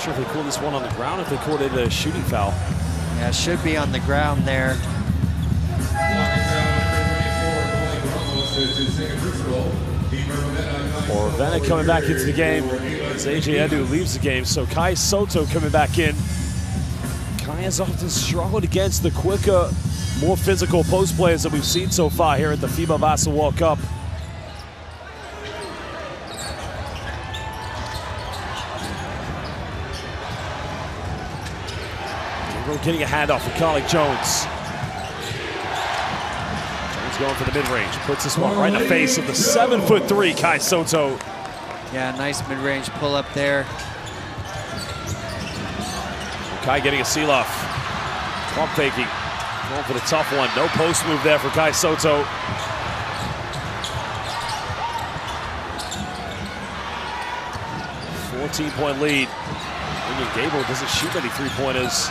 Sure if they call this one on the ground, if they called it a shooting foul. Yeah, it should be on the ground there. For Ravena coming back into the game as AJ Edu leaves the game. So Kai Sotto coming back in. Kai has often struggled against the quicker, more physical post players that we've seen so far here at the FIBA Basketball World Cup. Getting a handoff from Carlik Jones. Jones going for the mid-range. Puts this one right in the face of the 7'3" Kai Sotto. Yeah, nice mid-range pull up there. Kai getting a seal off. Pump faking. Going for the tough one. No post move there for Kai Sotto. fourteen-point lead. Wenyen Gabriel doesn't shoot any three-pointers.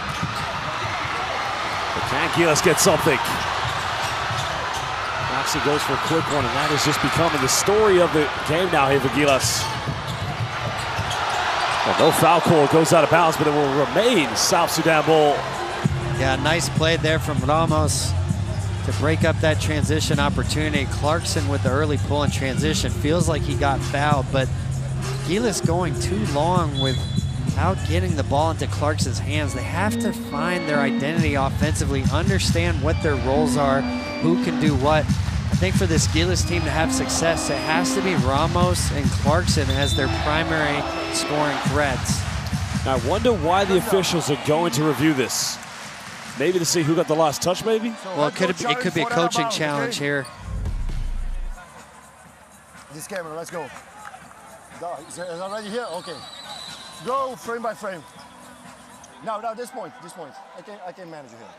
Can Gilas get something? Maxi goes for a quick one, and that is just becoming the story of the game now here for Gilas. Well, no foul call, goes out of bounds, but it will remain South Sudan ball. Yeah, nice play there from Ramos to break up that transition opportunity. Clarkson with the early pull in transition. Feels like he got fouled, but Gilas going too long with out getting the ball into Clarkson's hands. They have to find their identity offensively, understand what their roles are, who can do what. I think for this Gilas team to have success, it has to be Ramos and Clarkson as their primary scoring threats. Now, I wonder why the officials are going to review this. Maybe to see who got the last touch, maybe? Well, it could be a coaching challenge here. This camera, let's go. Is it already here? Okay. Go frame by frame. Now this point. I can manage it here.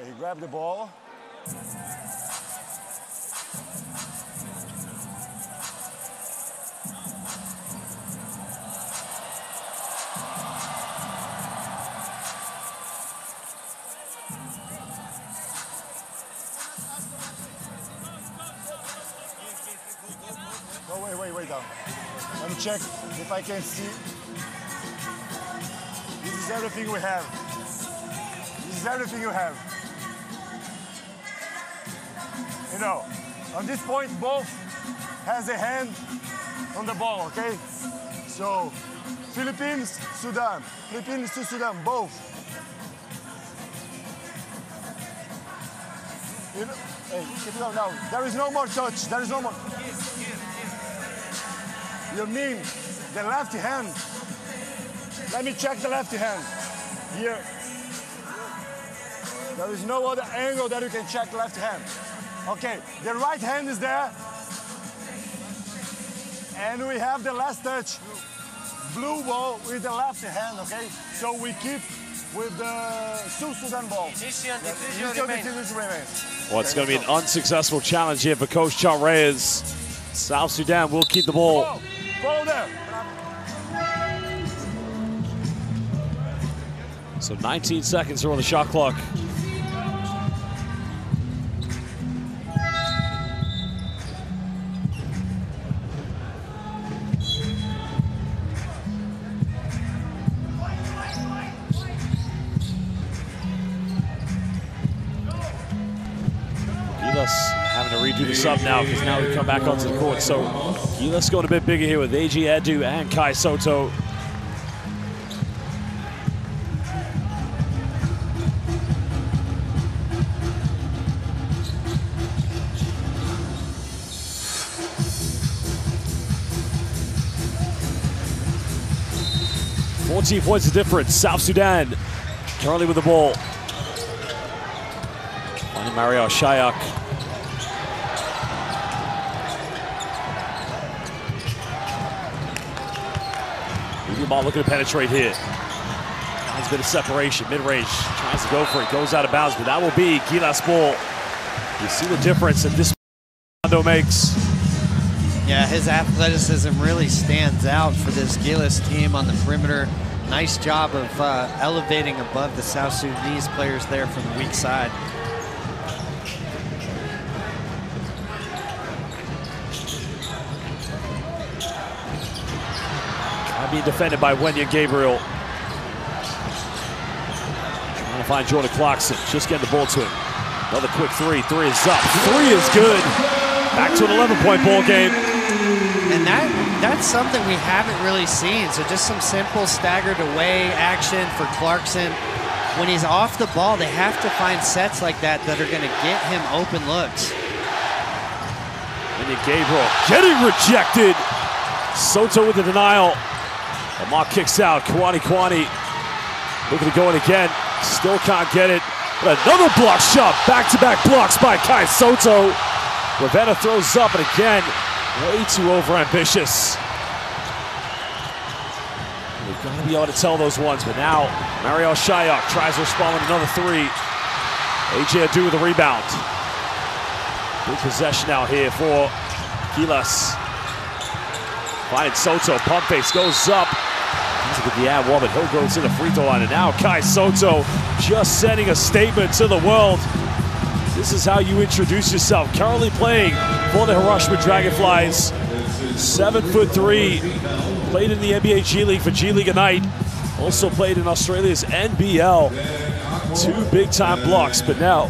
Okay, he grabbed the ball. No, wait down. Let me check if I can see. This is everything we have. This is everything you have. You know, on this point, both has a hand on the ball, okay? So, Philippines to Sudan, both. You know, hey, keep going now. There is no more touch, there is no more. You mean the left hand? Let me check the left hand. Here. There is no other angle that you can check left hand. Okay, the right hand is there. And we have the last touch. Blue ball with the left hand, okay? So we keep with the South Sudan ball. Well, it's going to be an unsuccessful challenge here for Coach Charles Reyes. South Sudan will keep the ball. Whoa. So 19 seconds are on the shot clock. Gilas having to redo the sub now because now we come back onto the court. So let's go a bit bigger here with AJ Edu and Kai Sotto. fourteen points of difference. South Sudan currently with the ball. On Marial Shayok. Ball looking to penetrate here. There's been a separation, mid-range, tries to go for it, goes out of bounds, but that will be Gilas ball. You see the difference that this Bando makes. Yeah, his athleticism really stands out for this Gilas team on the perimeter. Nice job of elevating above the South Sudanese players there from the weak side. Being defended by Wenyen Gabriel. Trying to find Jordan Clarkson. Just getting the ball to him. Another quick three. Three is up. Three is good. Back to an 11-point ball game. And that's something we haven't really seen. So just some simple staggered away action for Clarkson. When he's off the ball, they have to find sets like that that are going to get him open looks. Wenyen Gabriel getting rejected. Sotto with the denial. Lamar kicks out. Kwani looking to go in again. Still can't get it. But another block shot. Back-to-back blocks by Kai Sotto. Ravena throws up, and again, way too overambitious. They've got to be able to tell those ones, but now Marial Shayok tries to respond with another three. AJ Edu with the rebound. Good possession out here for Gilas. Finding Sotto, pump face goes up. He's with the ad wall, but he'll go to the free throw line. And now Kai Sotto just sending a statement to the world. This is how you introduce yourself. Currently playing for the Hiroshima Dragonflies. 7'3", played in the NBA G League for G League Ignite. Also played in Australia's NBL. Two big-time blocks, but now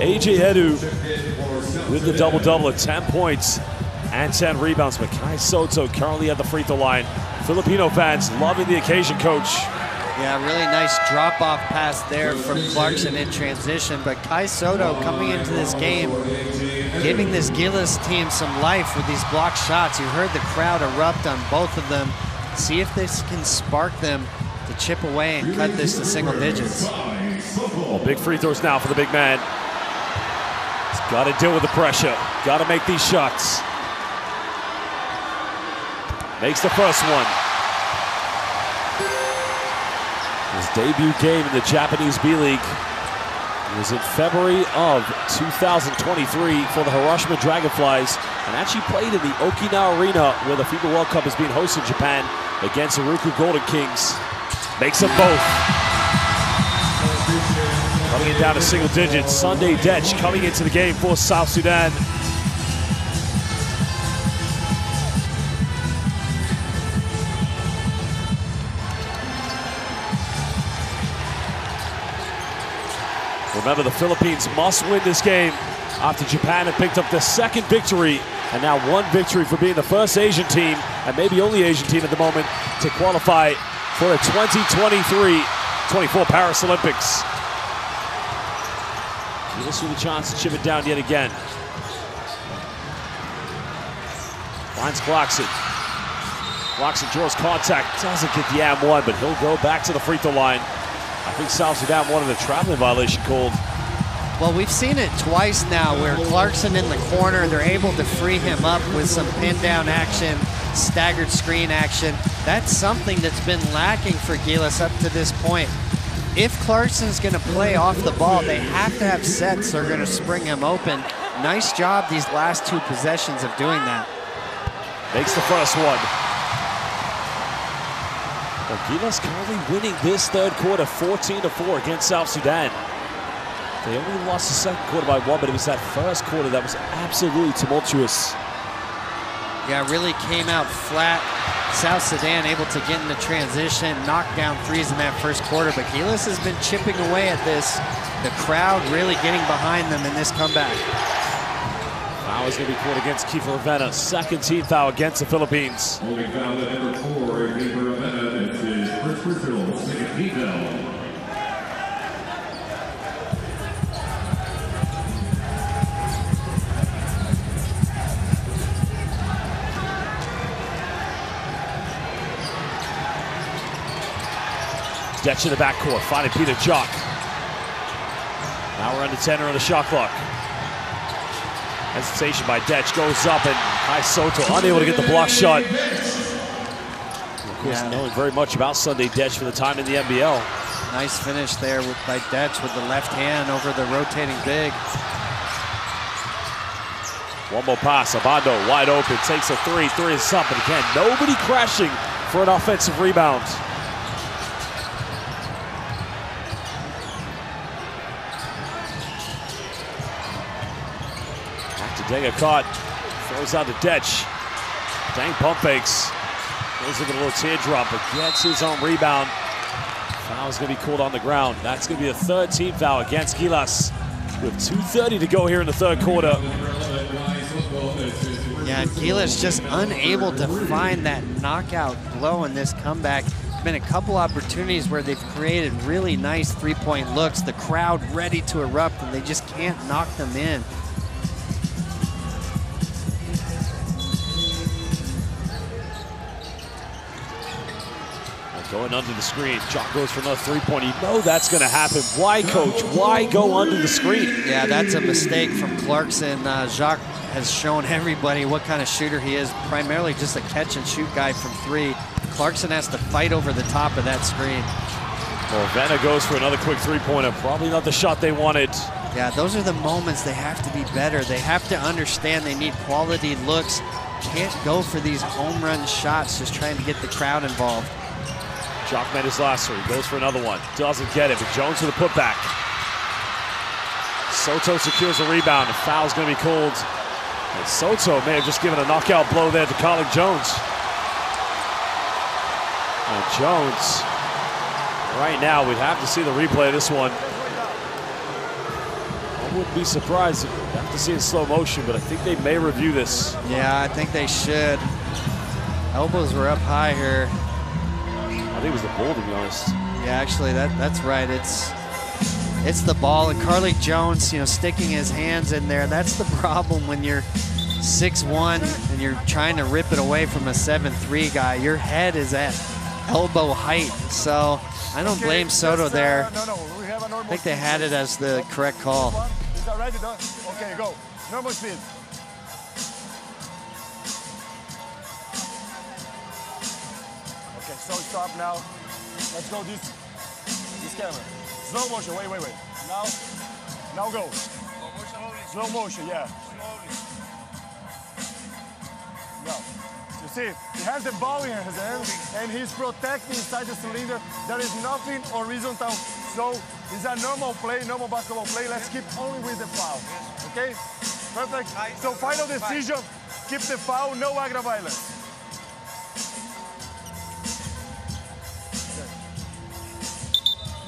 AJ Edu with the double-double at 10 points and 10 rebounds. But Kai Sotto currently at the free throw line. Filipino fans loving the occasion, coach. Yeah, really nice drop-off pass there from Clarkson in transition, but Kai Sotto coming into this game, giving this Gilas team some life with these block shots. You heard the crowd erupt on both of them. See if this can spark them to chip away and cut this to single digits. Well, big free throws now for the big man. He's got to deal with the pressure. Got to make these shots. Makes the first one. His debut game in the Japanese B-League was in February of 2023 for the Hiroshima Dragonflies, and actually played in the Okinawa Arena where the FIBA World Cup is being hosted in Japan against Iruku Golden Kings. Makes them both. Coming it down to single digits, Sunday Dech coming into the game for South Sudan. Remember, the Philippines must win this game after Japan had picked up their second victory, and now one victory for being the first Asian team, and maybe only Asian team at the moment, to qualify for the 2023-24 Paris Olympics. Gilas with a chance to chip it down yet again. Finds Clarkson. Clarkson draws contact, doesn't get the and one, but he'll go back to the free throw line. I think South Sudan wanted a traveling violation called. Well, we've seen it twice now where Clarkson in the corner, they're able to free him up with some pin-down action, staggered screen action. That's something that's been lacking for Gilas up to this point. If Clarkson's going to play off the ball, they have to have sets that are going to spring him open. Nice job these last two possessions of doing that. Makes the first one. Well, Gilas currently winning this third quarter 14-4 against South Sudan. They only lost the second quarter by one, but it was that first quarter that was absolutely tumultuous. Yeah, really came out flat. South Sudan able to get in the transition, knock down threes in that first quarter, but Gilas has been chipping away at this. The crowd really getting behind them in this comeback. Foul is going to be called against Kiefer Ravena. Second team foul against the Philippines. Dech in the backcourt, finding Peter Jok. Now we're under 10 on the shot clock. Hesitation by Dech goes up, and Kai Sotto unable to get the block shot. Of course, yeah, knowing very much about Sunday Dech for the time in the NBL. Nice finish there by Dech with the left hand over the rotating big. One more pass, Bando wide open, takes a three is up, and again, nobody crashing for an offensive rebound. Deng caught, throws out to Dech. Deng pump fakes. Goes into a little teardrop, but gets his own rebound. Foul is going to be called on the ground. That's going to be the third team foul against Gilas with 2:30 to go here in the third quarter. Yeah, Gilas just unable to find that knockout blow in this comeback. There's been a couple opportunities where they've created really nice three-point looks, the crowd ready to erupt, and they just can't knock them in. Going under the screen, Jok goes for another three-point. You know that's going to happen. Why, coach? Why go under the screen? Yeah, that's a mistake from Clarkson. Jok has shown everybody what kind of shooter he is, primarily just a catch-and-shoot guy from three. Clarkson has to fight over the top of that screen. Well, Ravena goes for another quick three-pointer. Probably not the shot they wanted. Yeah, those are the moments they have to be better. They have to understand they need quality looks. Can't go for these home run shots, just trying to get the crowd involved. Jok met his last three, goes for another one. Doesn't get it, but Jones with a putback. Sotto secures a rebound. The foul's going to be called. And Sotto may have just given a knockout blow there to Carlik Jones. And Jones, right now, we'd have to see the replay of this one. I wouldn't be surprised. We'd have to see it in slow motion, but I think they may review this. Yeah, I think they should. Elbows were up high here. I think it was the ball, to be honest. Yeah, actually, that's right. It's the ball, and Carlik Jones, you know, sticking his hands in there. That's the problem when you're 6'1" and you're trying to rip it away from a 7'3" guy. Your head is at elbow height, so I don't blame Sotto there. I think they had it as the correct call. Is that right? Okay, go. Normal speed. So stop now. Let's go this camera. Slow motion. Wait. Now go. Slow motion. Yeah. Now. You see, he has the ball in his hand and he's protecting inside the cylinder. There is nothing horizontal. So it's a normal play, normal basketball play. Let's keep only with the foul. Okay? Perfect. So final decision. Keep the foul. No aggravated violence.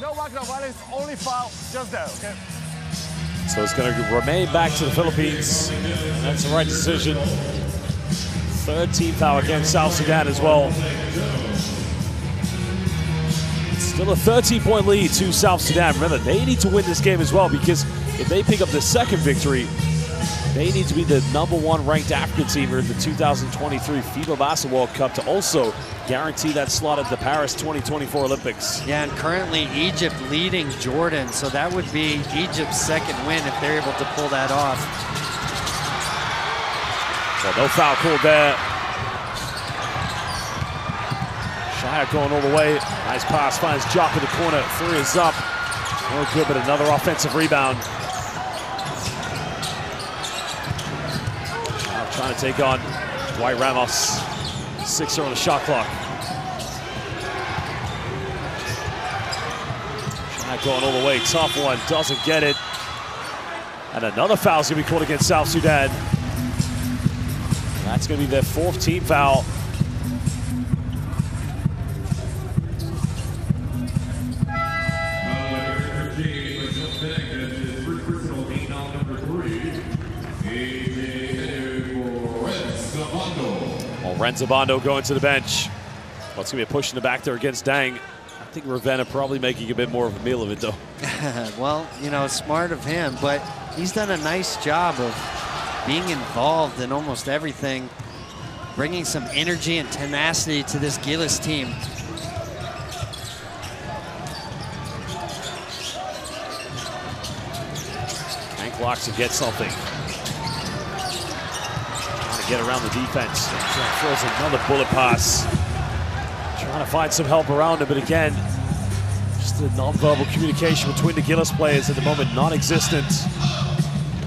No aggravated violence, only foul, just there, okay? So it's going to remain back to the Philippines. That's the right decision. 13th foul against South Sudan as well. It's still a 13-point lead to South Sudan. Remember, they need to win this game as well, because if they pick up the second victory, they need to be the #1 ranked African team in the 2023 FIBA Basketball World Cup to also guarantee that slot at the Paris 2024 Olympics. Yeah, and currently Egypt leading Jordan, so that would be Egypt's second win if they're able to pull that off. So no foul called there. Shayok going all the way. Nice pass, finds Jok in the corner. Three is up. No good, but another offensive rebound. Now trying to take on Dwight Ramos. Sixer on the shot clock. Shayok going all the way. Tough one. Doesn't get it. And another foul's going to be called against South Sudan. That's going to be their fourth team foul. Ranza Bando going to the bench. Well, it's going to be a push in the back there against Dang. I think Ravena probably making a bit more of a meal of it, though. Well, you know, smart of him, but he's done a nice job of being involved in almost everything, bringing some energy and tenacity to this Gilas team. Dang blocks to get something. Get around the defense. Throws another bullet pass. Trying to find some help around it, but again, just the nonverbal communication between the Gilas players at the moment non-existent.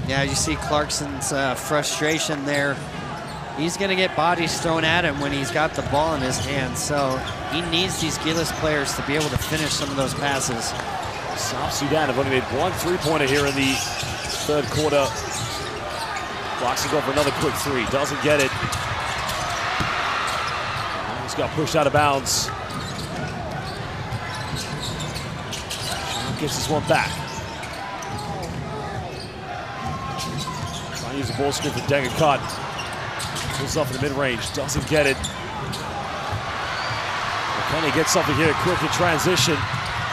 Yeah, you see Clarkson's frustration there. He's going to get bodies thrown at him when he's got the ball in his hand, so he needs these Gilas players to be able to finish some of those passes. South Sudan have only made one three-pointer here in the third quarter. Clarkson going for another quick three. Doesn't get it. He's got pushed out of bounds. Gives this one back. Trying Here's a ball screen for Deng, cut. Pulls up in the mid-range, doesn't get it. Can he get something here quick in transition?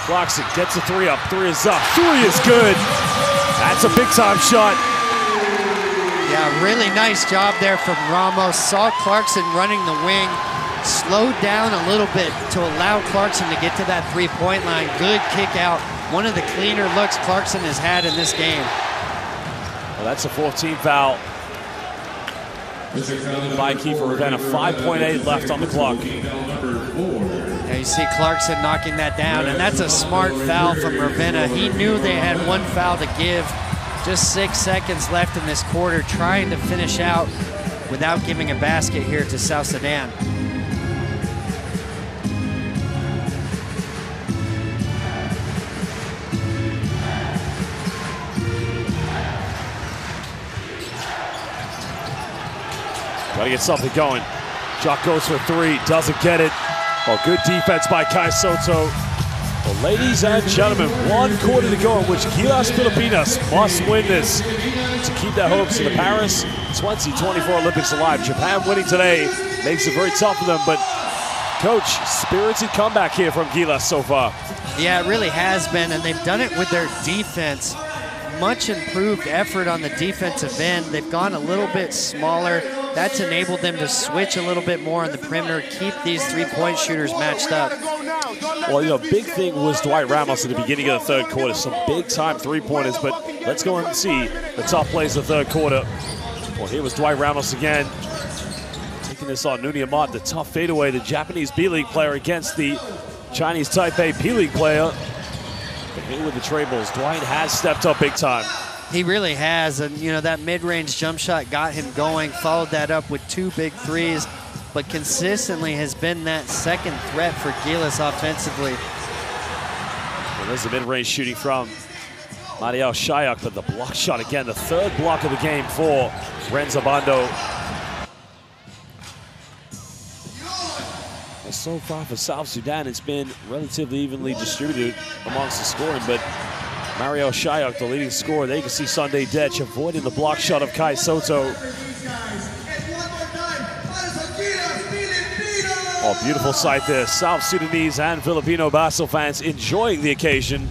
Clarkson gets a three up, three is up, three is good. That's a big time shot. Yeah, really nice job there from Ramos. Saw Clarkson running the wing, slowed down a little bit to allow Clarkson to get to that three-point line. Good kick out. One of the cleaner looks Clarkson has had in this game. Well, that's a 14th foul by Kiefer Ravena. 5.8 left on the clock. Now you see Clarkson knocking that down, and that's a smart foul from Ravena. He knew they had one foul to give. Just 6 seconds left in this quarter, trying to finish out without giving a basket here to South Sudan. Got to get something going. Jok goes for three, doesn't get it. Well, good defense by Kai Sotto. Well, ladies and gentlemen, one quarter to go in which Gilas Pilipinas must win this to keep their hopes in the Paris 2024 Olympics alive. Japan winning today makes it very tough for them, but coach, spirited comeback here from Gilas so far. Yeah, it really has been, and they've done it with their defense. Much improved effort on the defensive end. They've gone a little bit smaller. That's enabled them to switch a little bit more on the perimeter, keep these three-point shooters matched up. Well, you know, big thing was Dwight Ramos at the beginning of the third quarter. Some big-time three-pointers, but let's go and see the top plays of the third quarter. Well, here was Dwight Ramos again. Taking this on Nuni Amat, the tough fadeaway, the Japanese B-League player against the Chinese Taipei B-League player. But here with the Trailblazers, Dwight has stepped up big time. He really has, and you know, that mid-range jump shot got him going, followed that up with two big threes, but consistently has been that second threat for Gilas offensively. Well, there's the mid-range shooting from Marial Shayok, but the block shot again, the third block of the game for Ranza Bando. So far for South Sudan, it's been relatively evenly distributed amongst the scoring, but Marial Shayok, the leading scorer, there you can see Sunday Dech avoiding the block shot of Kai Sotto. Oh, beautiful sight there. South Sudanese and Filipino basketball fans enjoying the occasion.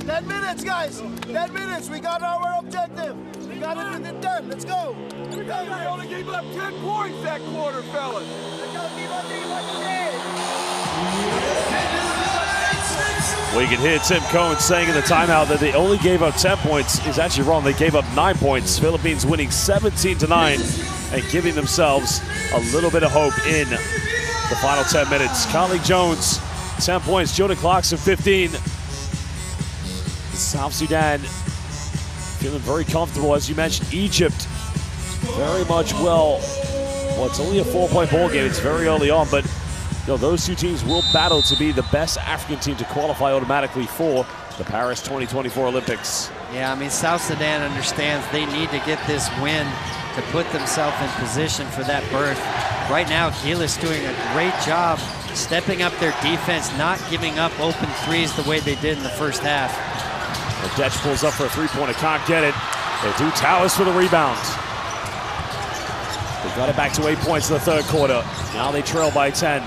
10 minutes, guys. 10 minutes. We got our objective. We got it within 10. Let's go. We only gave up 10 points that quarter, fellas. We can hear Tim Cohen saying in the timeout that they only gave up 10 points. Is actually wrong. They gave up 9 points. Philippines winning 17-9 and giving themselves a little bit of hope in the final 10 minutes. Carlik Jones, 10 points. Jordan Clarkson, 15. South Sudan feeling very comfortable. As you mentioned, Egypt very much well, it's only a 4-point ball game. It's very early on, but you know, those two teams will battle to be the best African team to qualify automatically for the Paris 2024 Olympics. Yeah, I mean, South Sudan understands they need to get this win to put themselves in position for that berth. Right now, Gilas doing a great job stepping up their defense, not giving up open threes the way they did in the first half. Dech pulls up for a three-pointer, can't get it. They do Towers for the rebound. They got it back to 8 points in the third quarter. Now they trail by 10.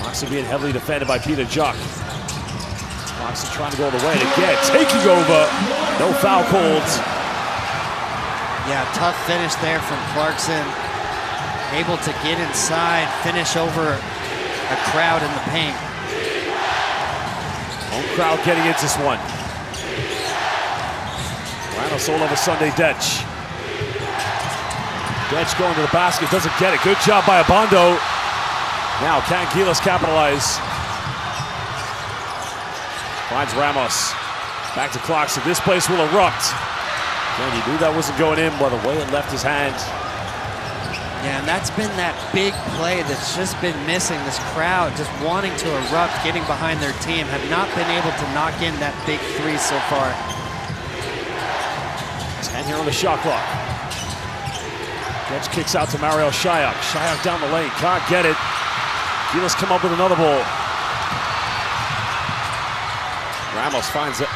Clarkson being heavily defended by Peter Jok. Clarkson trying to go all the way to get, taking over. No foul called. Yeah, tough finish there from Clarkson. Able to get inside, finish over a crowd in the paint. Home crowd getting into this one. Ramos all over Sunday Dech. Dech going to the basket, doesn't get it. Good job by Bando. Now can Gilas capitalize? Finds Ramos. Back to Clarkson. This place will erupt. And he knew that wasn't going in by the way it left his hand. Yeah, and that's been that big play that's just been missing. This crowd just wanting to erupt, getting behind their team, have not been able to knock in that big three so far. 10 here on the shot clock. Dech kicks out to Marial Shayok. Shayok down the lane, can't get it. Gilas come up with another ball. Ramos finds it.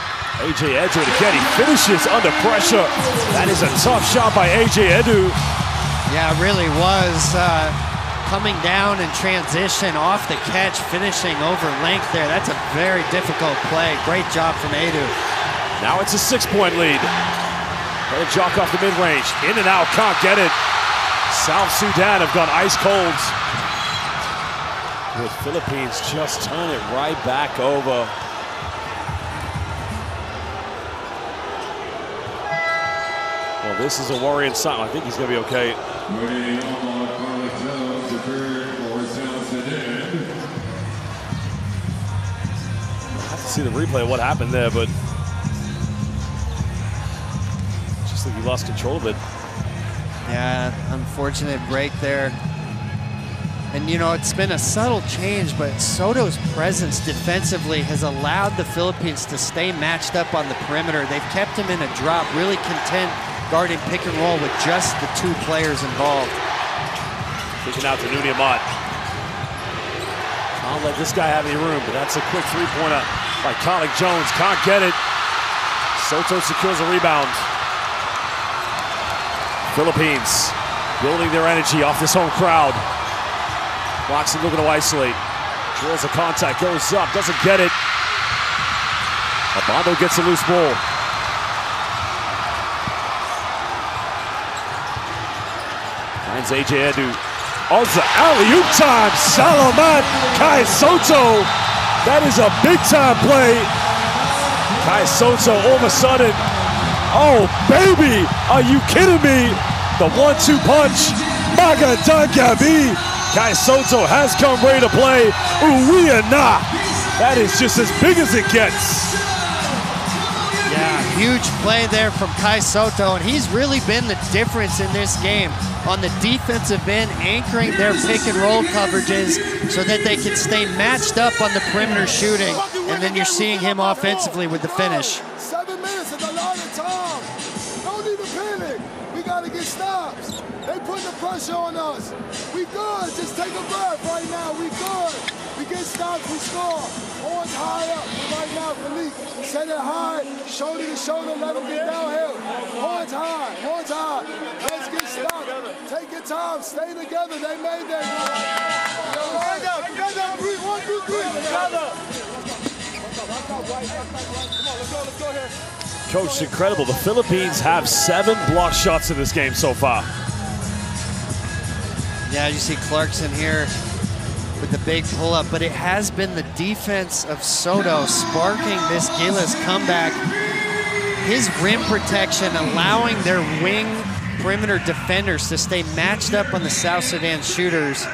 AJ Edu again, he finishes under pressure. That is a tough shot by AJ Edu. Yeah, it really was. Coming down in transition, off the catch, finishing over length there. That's a very difficult play. Great job from Edu. Now it's a 6-point lead. Peter Jok off the mid-range. In and out, can't get it. South Sudan have gone ice colds. The Philippines just turn it right back over. Well, this is a worrying sign. I think he's going to be okay. I have to see the replay of what happened there, but just like he lost control of it. Yeah, unfortunate break there. And, you know, it's been a subtle change, but Sotto's presence defensively has allowed the Philippines to stay matched up on the perimeter. They've kept him in a drop, really content guarding pick and roll with just the two players involved. Pushing out to Nuni Amat. I'll let this guy have any room, but that's a quick three-pointer by Carlik Jones. Can't get it. Sotto secures a rebound. Philippines building their energy off this home crowd. Clarkson looking to isolate. Drills a contact, goes up, doesn't get it. Bando gets a loose ball. Finds AJ Edu. Also, alley-oop time, Salamat Kai Sotto. That is a big-time play. Kai Sotto all of a sudden. Oh, baby, are you kidding me? The 1-2 punch, Magadagabi. Kai Sotto has come ready to play. Uwiana. That is just as big as it gets. Yeah, huge play there from Kai Sotto, and he's really been the difference in this game on the defensive end, anchoring their pick and roll coverages so that they can stay matched up on the perimeter shooting, and then you're seeing him offensively with the finish. 7 minutes is a lot of time. No need to panic. We gotta get stops. They putting the pressure on us. We good, just take a breath right now. We good. We get stops, we score. Orange high up right now, Philippe. Set it high, shoulder to shoulder, let them get downhill. Orange high, orange high. Let's get stopped. Take your time, stay together. They made that. One, two, three, together. Come on, let's go here. Coach, incredible. The Philippines have 7 block shots in this game so far. Yeah, you see Clarkson here with the big pull-up, but it has been the defense of Sotto sparking this Gilas comeback. His rim protection allowing their wing perimeter defenders to stay matched up on the South Sudan shooters.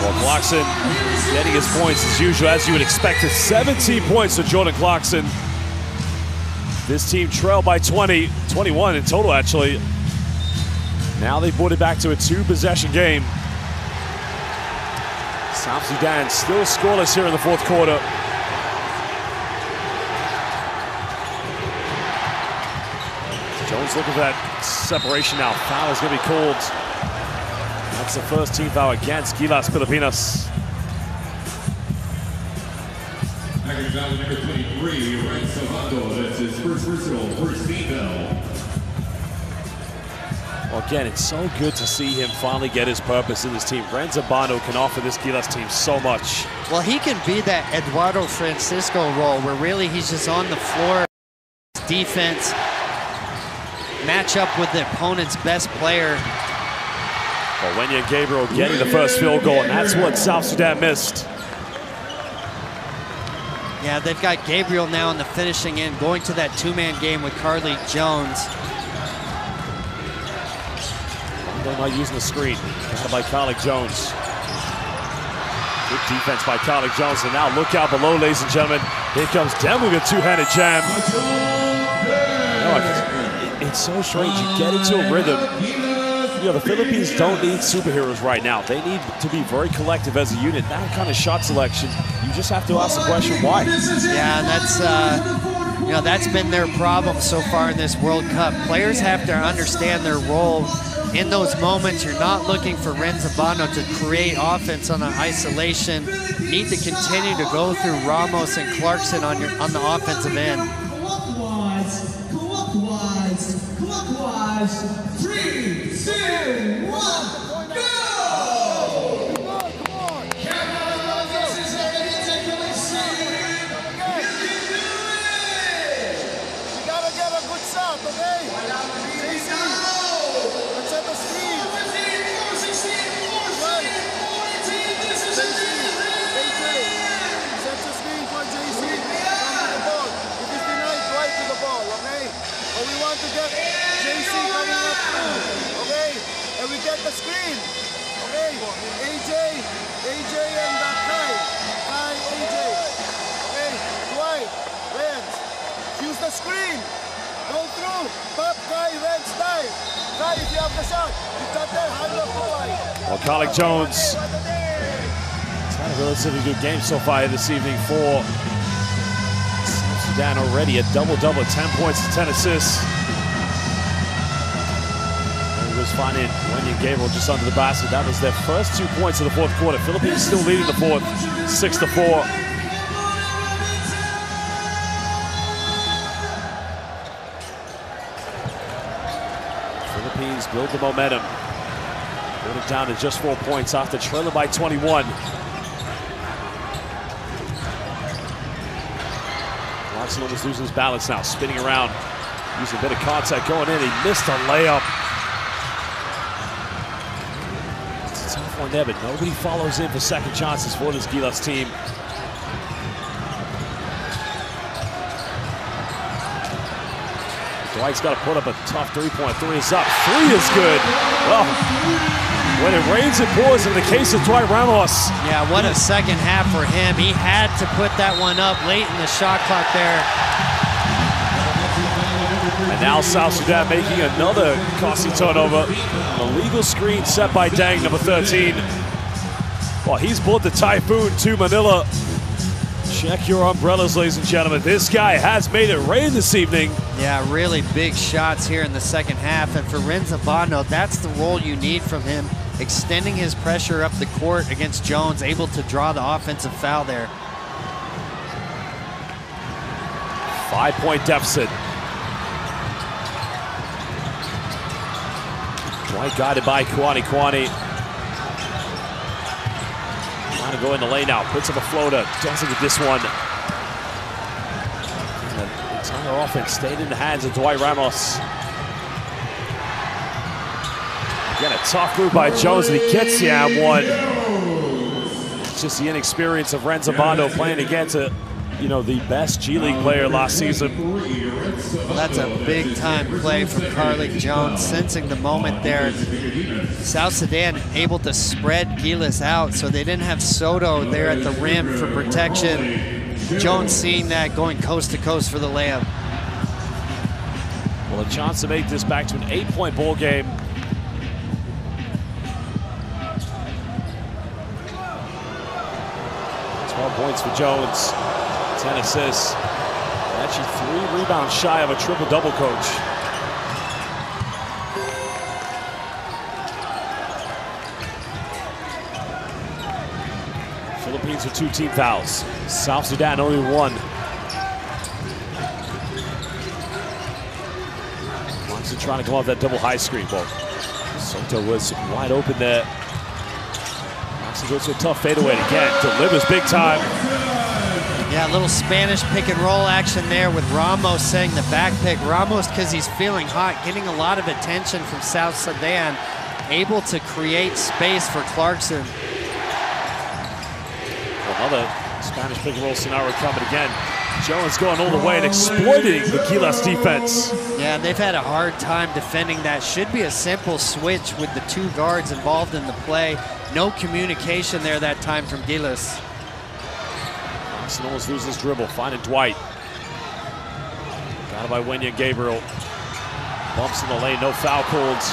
Well, Clarkson getting his points as usual, as you would expect. 17 points for Jordan Clarkson. This team trailed by 20, 21 in total, actually. Now they've brought it back to a 2-possession game. South Sudan still scoreless here in the fourth quarter. Jones looking for that separation now. Foul is going to be called. That's the first team foul against Gilas Pilipinas. Foul number 23, Ranza Bando. That's his first personal, first team foul. Again, it's so good to see him finally get his purpose in this team. Ranza Bando can offer this Gilas team so much. Well, he can be that Eduardo Francisco role where really he's just on the floor. Defense, match up with the opponent's best player. Well, Wenyen Gabriel getting the first field goal, and that's what South Sudan missed. Yeah, they've got Gabriel now in the finishing end, going to that two-man game with Carlik Jones. They're not using the screen. By Carlik Jones. Good defense by Carlik Jones. And now look out below, ladies and gentlemen. Here comes Dem with a two-handed jam. Oh, it's so strange. You get into a rhythm. You know, the Philippines don't need superheroes right now. They need to be very collective as a unit. That kind of shot selection, you just have to ask the question, why? Yeah, and that's... You know, that's been their problem so far in this World Cup. Players have to understand their role in those moments, you're not looking for Ranza Bando to create offense on an isolation. You need to continue to go through Ramos and Clarkson on the offensive end. Clockwise, 3, 2, 1, go! Come on, come on. You gotta get a good shot, okay? To get JC coming up through, okay? And we get the screen, okay? AJ and that guy. Hi, AJ. Okay, Dwight, Rams. Use the screen. Go through. Pop, Kai, Rams, dive. Kai, if you have the shot, you got that hand up for Dwight. Well, Carlik Jones, it's had a relatively good game so far this evening for South Sudan already. A double-double, 10 points to 10 assists. Finding Wenyen Gabriel just under the basket. That was their first 2 points of the fourth quarter. Philippines still leading the fourth, 6-4. Philippines build the momentum. Build it down to just 4 points after trailing by 21. Larson almost losing his balance now, spinning around. Using a bit of contact going in. He missed a layup. There, but nobody follows in for second chances for this Gilas team. Dwight's got to put up a tough three-point. Three is up. Three is good. Well, when it rains, it pours in the case of Dwight Ramos. Yeah, what a second half for him. He had to put that one up late in the shot clock there. And now South Sudan making another costly turnover. An illegal screen set by Deng, number 13. Well, he's brought the typhoon to Manila. Check your umbrellas, ladies and gentlemen. This guy has made it rain this evening. Yeah, really big shots here in the second half. And for Ranza Bando, that's the role you need from him. Extending his pressure up the court against Jones, able to draw the offensive foul there. 5-point deficit. Dwight guided by Kwani. Trying to go in the lane now. Puts up a floater. Doesn't get this one. And the entire offense stayed in the hands of Dwight Ramos. Again, a tough move by Jones, and he gets the at one. It's just the inexperience of Ranza Bando playing against a, you know, the best G League player last season. Well, that's a big-time play from Carlik Jones, sensing the moment there. South Sudan able to spread Gilas out, so they didn't have Sotto there at the rim for protection. Jones seeing that, going coast-to-coast for the layup. Well, a chance to make this back to an 8-point ball game. Points for Jones, 10 assists, actually 3 rebounds shy of a triple-double, coach. Philippines with 2 team fouls, South Sudan only 1. Watson trying to go off that double high screen ball. Sotto was wide open there. He goes to a tough fadeaway again, delivers big time. Yeah, a little Spanish pick and roll action there with Ramos setting the back pick. Ramos, because he's feeling hot, getting a lot of attention from South Sudan, able to create space for Clarkson. Another Spanish pick and roll scenario coming again. Jones going all the way and exploiting the Gilas defense. Yeah, they've had a hard time defending that. Should be a simple switch with the 2 guards involved in the play. No communication there that time from Gilas. Johnson almost loses dribble, finding Dwight. Got it by Wenyen Gabriel. Bumps in the lane, no foul calls.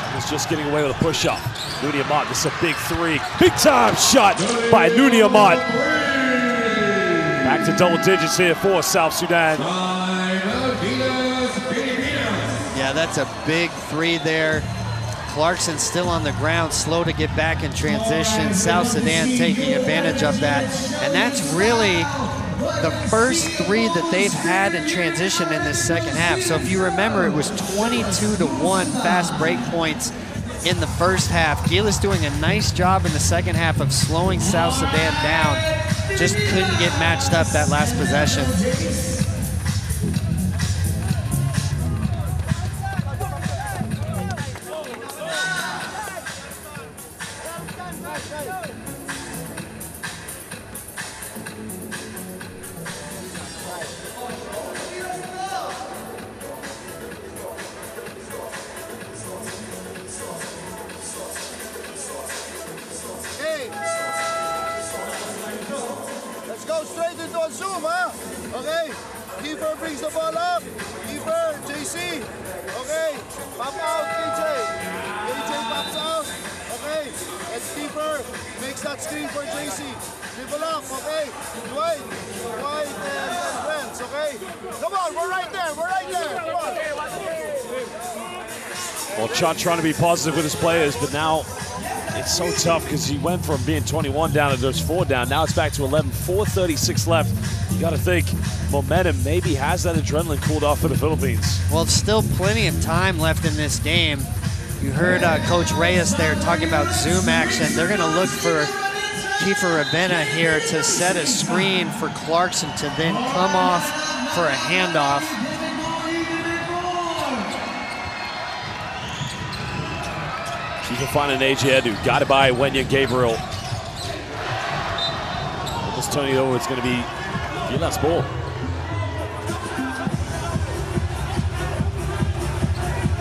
China's just getting away with a push-up. Nuni Amat, this is a big three. Big time shot by Nuni Amat. Back to double digits here for South Sudan. that's a big three there. Clarkson still on the ground, slow to get back in transition. South Sudan taking advantage of that. And that's really the first three that they've had in transition in this second half. So if you remember, it was 22-1 fast break points in the first half. Gilas doing a nice job in the second half of slowing South Sudan down. Just couldn't get matched up that last possession. Trying to be positive with his players, but now it's so tough because he went from being 21 down to just 4 down. Now it's back to 11, 4:36 left. You got to think momentum maybe has that adrenaline cooled off for the Philippines. Well, still plenty of time left in this game. You heard Coach Reyes there talking about zoom action. They're going to look for Kiefer Ravena here to set a screen for Clarkson to then come off for a handoff. You can find an AJ Edu, got it by Wenyen Gabriel. Just turning it over, it's going to be Gilas ball.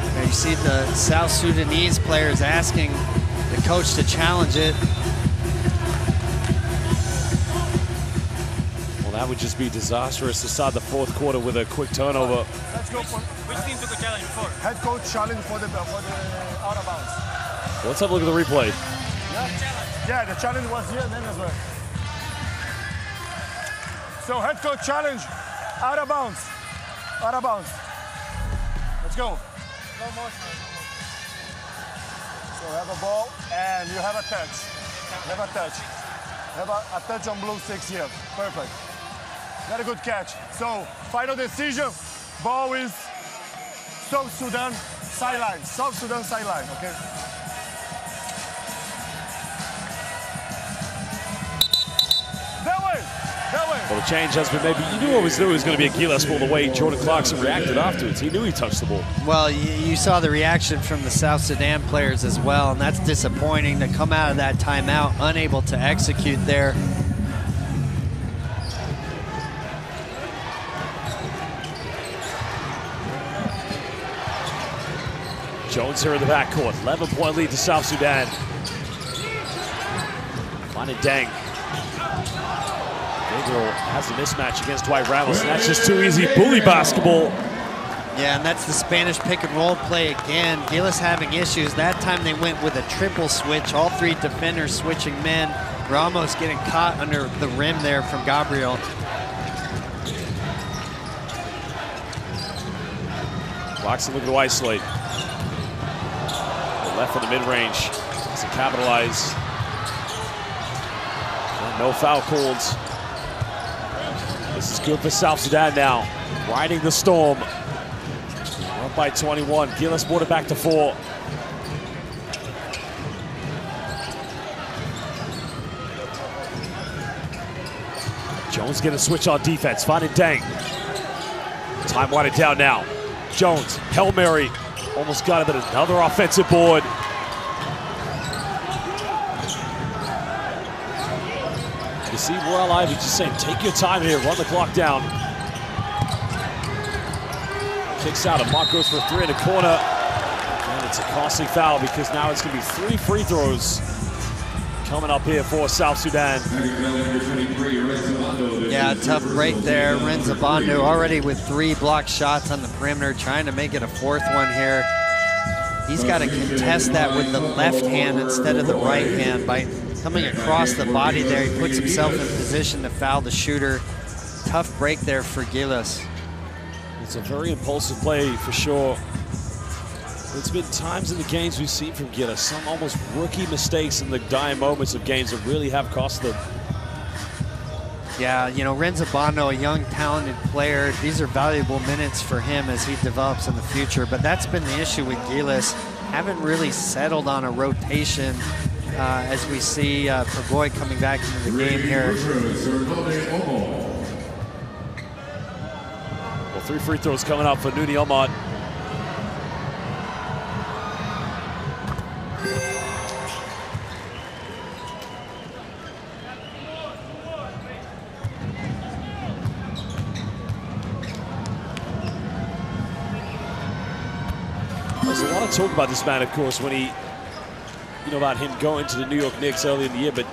Now you see the South Sudanese players asking the coach to challenge it. Well, that would just be disastrous to start the fourth quarter with a quick turnover. Let's go for which team took a challenge before? Head coach challenge for the out of bounds. Let's have a look at the replay. Yeah, the challenge was here then as well. So head coach challenge, out of bounds, out of bounds. Let's go. No motion. So have a ball and you have a touch. Have a touch. Have a touch on blue 6 here. Perfect. Got a good catch. So final decision. Ball is South Sudan sideline. South Sudan sideline. Okay. Well, the change has been made, but you knew it was going to be a Gilas ball the way Jordan Clarkson reacted afterwards. He knew he touched the ball. Well, you saw the reaction from the South Sudan players as well, and that's disappointing to come out of that timeout, unable to execute there. Jones here in the backcourt, 11-point lead to South Sudan. Finding Deng. Has a mismatch against Dwight Ramos, and that's just too easy. Bully basketball. Yeah, and that's the Spanish pick and roll play again. Gilas having issues. That time they went with a triple switch, all three defenders switching men. Ramos getting caught under the rim there from Gabriel. Clarkson looking to isolate. The left of the mid-range to capitalize. And no foul calls. This is good for South Sudan now. Riding the storm. Up by 21. Gilas brought it back to 4. Jones gonna switch on defense. Finding Deng. Time winded down now. Jones, Hail Mary. Almost got it, but another offensive board. See Royal Ivey just saying, take your time here, run the clock down. Kicks out, and Mark goes for 3 in the corner. And it's a costly foul because now it's going to be 3 free throws coming up here for South Sudan. Yeah, tough break there. Ranza Bando already with 3 blocked shots on the perimeter, trying to make it a 4th one here. He's got to contest that with the left hand instead of the right hand by coming across the body there. He puts himself in position to foul the shooter. Tough break there for Gilas. It's a very impulsive play for sure. There's been times in the games we've seen from Gilas, some almost rookie mistakes in the dying moments of games that really have cost them. Yeah, you know, Ranza Bando, a young, talented player. These are valuable minutes for him as he develops in the future. But that's been the issue with Gilas. Haven't really settled on a rotation as we see Pagoy coming back into the game here. Well, three free throws coming up for Nuni Omad. Talk about this man, of course, when he, you know, about him going to the New York Knicks early in the year, but,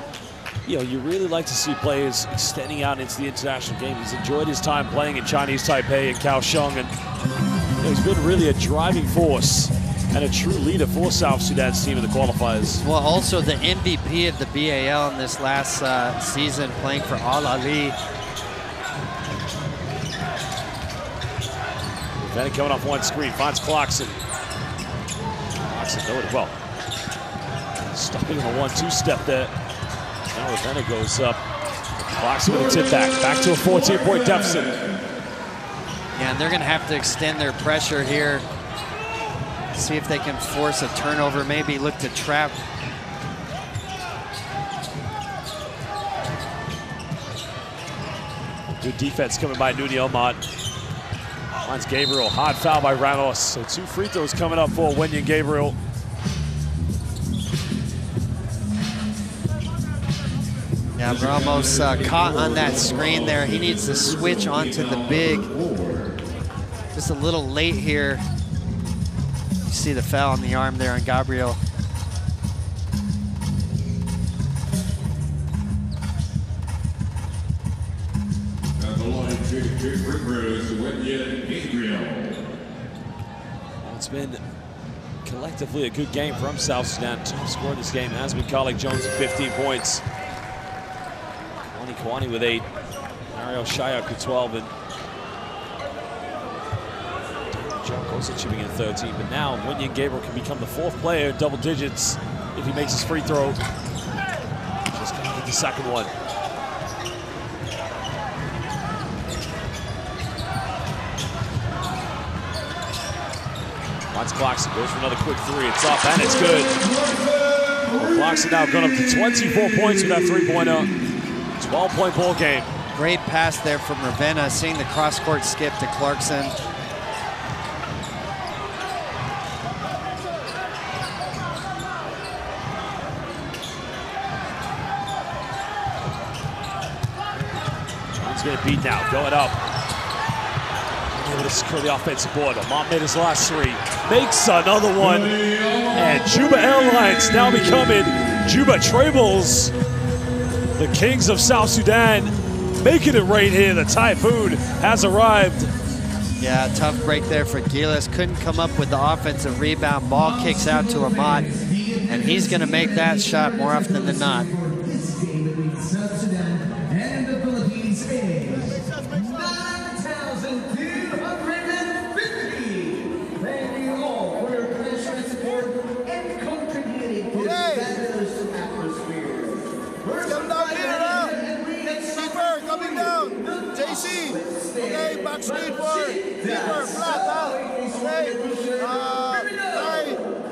you know, you really like to see players extending out into the international game. He's enjoyed his time playing in Chinese Taipei and Kaohsiung, and you know, he's been really a driving force and a true leader for South Sudan's team in the qualifiers. Well, also the MVP of the BAL in this last season, playing for Al Ali. Then coming off one screen, finds Clarkson. Well, stopping on a 1-2 step there. Now Ravena goes up. Clarkson with a tip back. Back to a 14-point deficit. Yeah, and they're going to have to extend their pressure here. See if they can force a turnover, maybe look to trap. Good defense coming by Nuni Omad. Finds Gabriel, hard foul by Ramos. So two free throws coming up for Wenyen Gabriel. Yeah, Ramos caught on that screen there. He needs to switch onto the big. Just a little late here. You see the foul on the arm there on Gabriel. It's been collectively a good game from South Sudan. Top scorer this game has been Carlik Jones with 15 points. Kwani Kwani with 8. Marial Shayok with 12. And Jok also chipping in 13. But now Wenyen Gabriel can become the 4th player in double digits if he makes his free throw. Just going to get the second one. Watts Clarkson goes for another quick three. It's up and it's good. Well, Clarkson now gone up to 24 points with that 3-pointer. 12-point ball game. Great pass there from Ravena, seeing the cross-court skip to Clarkson. John's gonna beat now, going up. To secure the offensive board. Omad made his last three, makes another one, and Juba Airlines now becoming Juba Tribals. The Kings of South Sudan making it right here. The Typhoon has arrived. Yeah, tough break there for Gilas. Couldn't come up with the offensive rebound. Ball kicks out to Omad, and he's going to make that shot more often than not.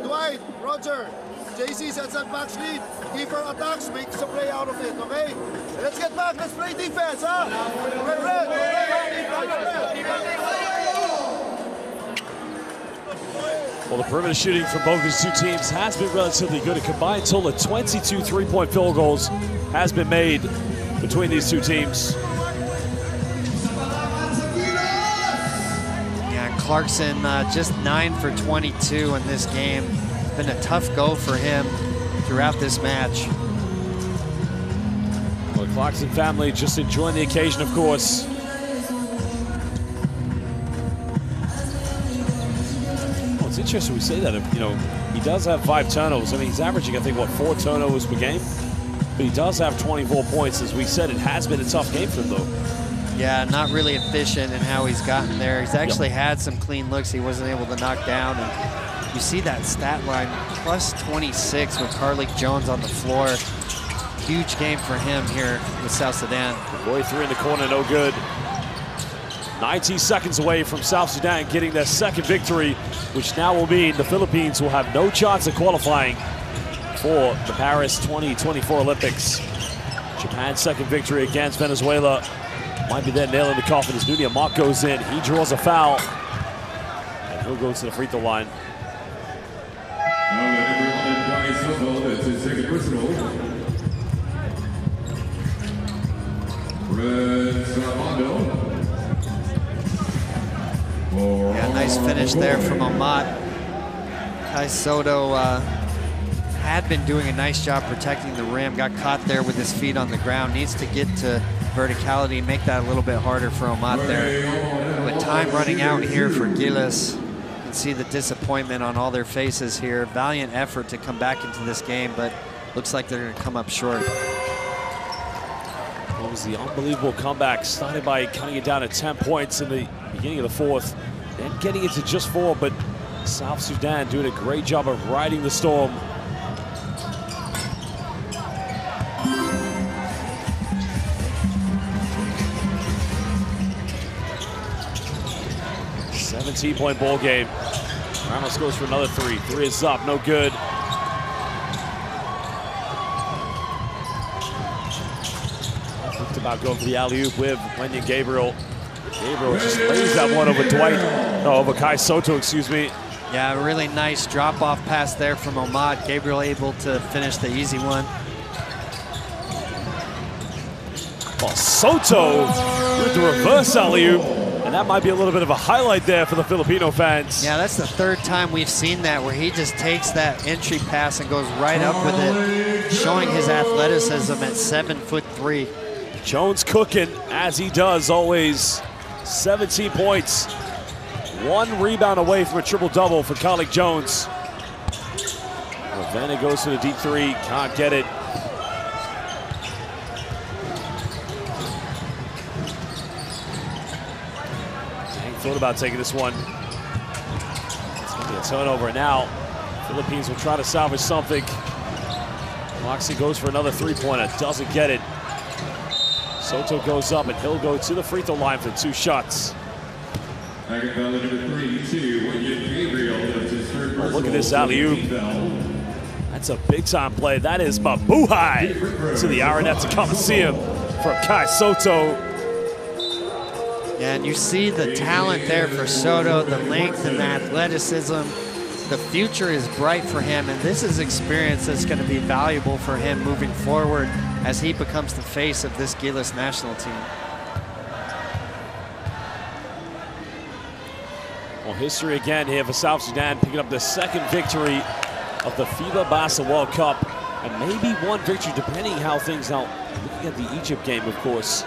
Dwight, Roger, JC sets up back street, Kiefer attacks, makes a play out of it, okay? Let's get back, let's play defense, huh? Well, the perimeter shooting for both these two teams has been relatively good. A combined total of 22 three-point field goals has been made between these two teams. Clarkson just 9 for 22 in this game. It's been a tough go for him throughout this match. Well, the Clarkson family just enjoying the occasion, of course. Well, it's interesting we say that. You know, he does have 5 turnovers. I mean, he's averaging, I think, what, 4 turnovers per game? But he does have 24 points. As we said, it has been a tough game for him, though. Yeah, not really efficient in how he's gotten there. He's actually had some clean looks he wasn't able to knock down. And You see that stat line, plus 26 with Carlik Jones on the floor. Huge game for him here with South Sudan. The boy three in the corner, no good. 19 seconds away from South Sudan getting their second victory, which now will mean the Philippines will have no chance of qualifying for the Paris 2024 Olympics. Japan's second victory against Venezuela. Might be there nailing the coffin as Nunia Mott goes in. He draws a foul, and he'll go to the free throw line. Yeah, nice finish there from Amat. Kai Sotto had been doing a nice job protecting the rim, got caught there with his feet on the ground, needs to get to verticality and make that a little bit harder for Amat there. With time running out here for Gilas, you can see the disappointment on all their faces here. Valiant effort to come back into this game, but looks like they're going to come up short. It was the unbelievable comeback, started by cutting it down to 10 points in the beginning of the fourth, and getting it to just 4, but South Sudan doing a great job of riding the storm. Point ball game. Ramos goes for another three. Three is up, no good. Talked about going for the alley-oop with Wenyen Gabriel. Gabriel just plays that one over Dwight, over Kai Sotto, excuse me. Yeah, really nice drop-off pass there from Amat. Gabriel able to finish the easy one. Oh, Sotto with the reverse alley-oop. That might be a little bit of a highlight there for the Filipino fans. Yeah, that's the third time we've seen that, where he just takes that entry pass and goes right up with it, showing his athleticism at 7'3". Jones cooking, as he does always. 17 points, one rebound away from a triple-double for Carlik Jones. Ravena goes to the deep three, can't get it. Thought about taking this one. It's going to be a turnover. Now, Philippines will try to salvage something. Moxie goes for another three-pointer. Doesn't get it. Sotto goes up, and he'll go to the free throw line for 2 shots. Well, look at this alley-oop. That's a big-time play. That is Mabuhay to the Araneta Coliseum for Kai Sotto. And you see the talent there for Sotto, the length and the athleticism. The future is bright for him, and this is experience that's going to be valuable for him moving forward as he becomes the face of this Gilas national team. Well, history again here for South Sudan, picking up the second victory of the FIBA Basketball World Cup, and maybe one victory depending how things out. Looking at the Egypt game, of course.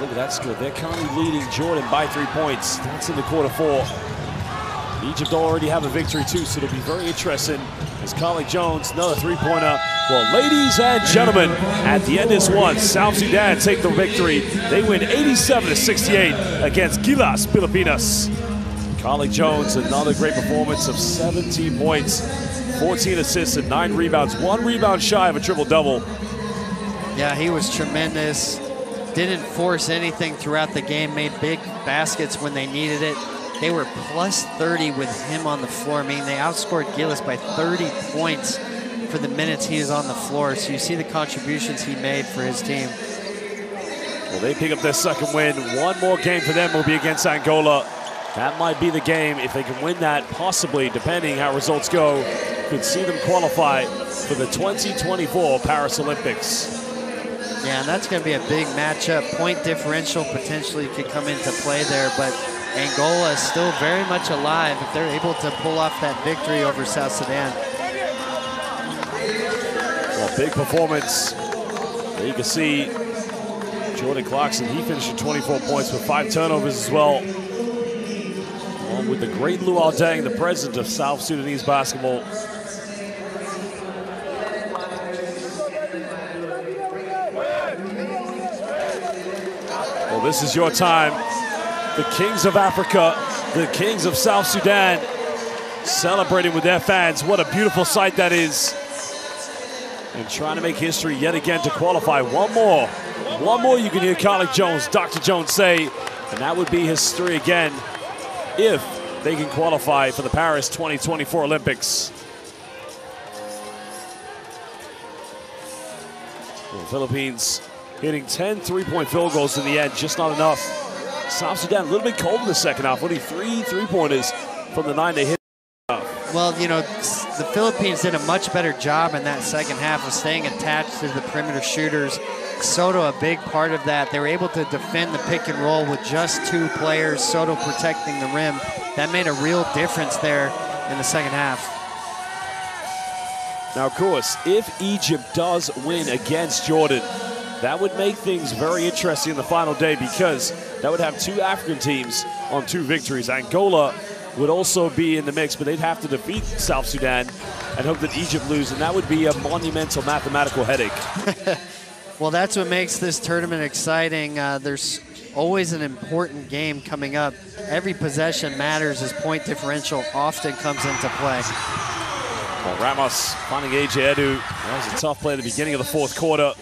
Look at that score. They're currently leading Jordan by 3 points. That's in the quarter 4. Egypt already have a victory too, so it'll be very interesting as Carlik Jones, another three-pointer. Well, ladies and gentlemen, at the end is one. South Sudan take the victory. They win 87-68 against Gilas Pilipinas. Carlik Jones, another great performance of 17 points, 14 assists and 9 rebounds. 1 rebound shy of a triple-double. Yeah, he was tremendous. Didn't force anything throughout the game, made big baskets when they needed it. They were plus 30 with him on the floor. I mean, they outscored Gilas by 30 points for the minutes he was on the floor. So you see the contributions he made for his team. Well, they pick up their second win. One more game for them will be against Angola. That might be the game. If they can win that, possibly, depending how results go, could see them qualify for the 2024 Paris Olympics. Yeah, and that's going to be a big matchup. Point differential potentially could come into play there, but Angola is still very much alive if they're able to pull off that victory over South Sudan. Well, big performance. There you can see Jordan Clarkson. He finished at 24 points with 5 turnovers as well. Along with the great Luol Deng, the president of South Sudanese basketball. This is your time. The Kings of Africa The Kings of South Sudan celebrating with their fans. What a beautiful sight that is. And trying to make history yet again to qualify. One more, you can hear Carlik Jones, Dr. Jones say, and that would be history again if they can qualify for the Paris 2024 Olympics. Well, Philippines hitting 10 three-point field goals in the end, just not enough. South Sudan a little bit cold in the second half, only three three-pointers from the 9 they hit. Well, you know, the Philippines did a much better job in that second half of staying attached to the perimeter shooters. Sotto, a big part of that. They were able to defend the pick and roll with just two players, Sotto protecting the rim. That made a real difference there in the second half. Now, of course, if Egypt does win against Jordan, that would make things very interesting in the final day, because that would have two African teams on two victories. Angola would also be in the mix, but they'd have to defeat South Sudan and hope that Egypt lose, and that would be a monumental mathematical headache. Well, that's what makes this tournament exciting. There's always an important game coming up. Every possession matters as point differential often comes into play. Well, Ramos finding AJ Edu. That was a tough play at the beginning of the fourth quarter.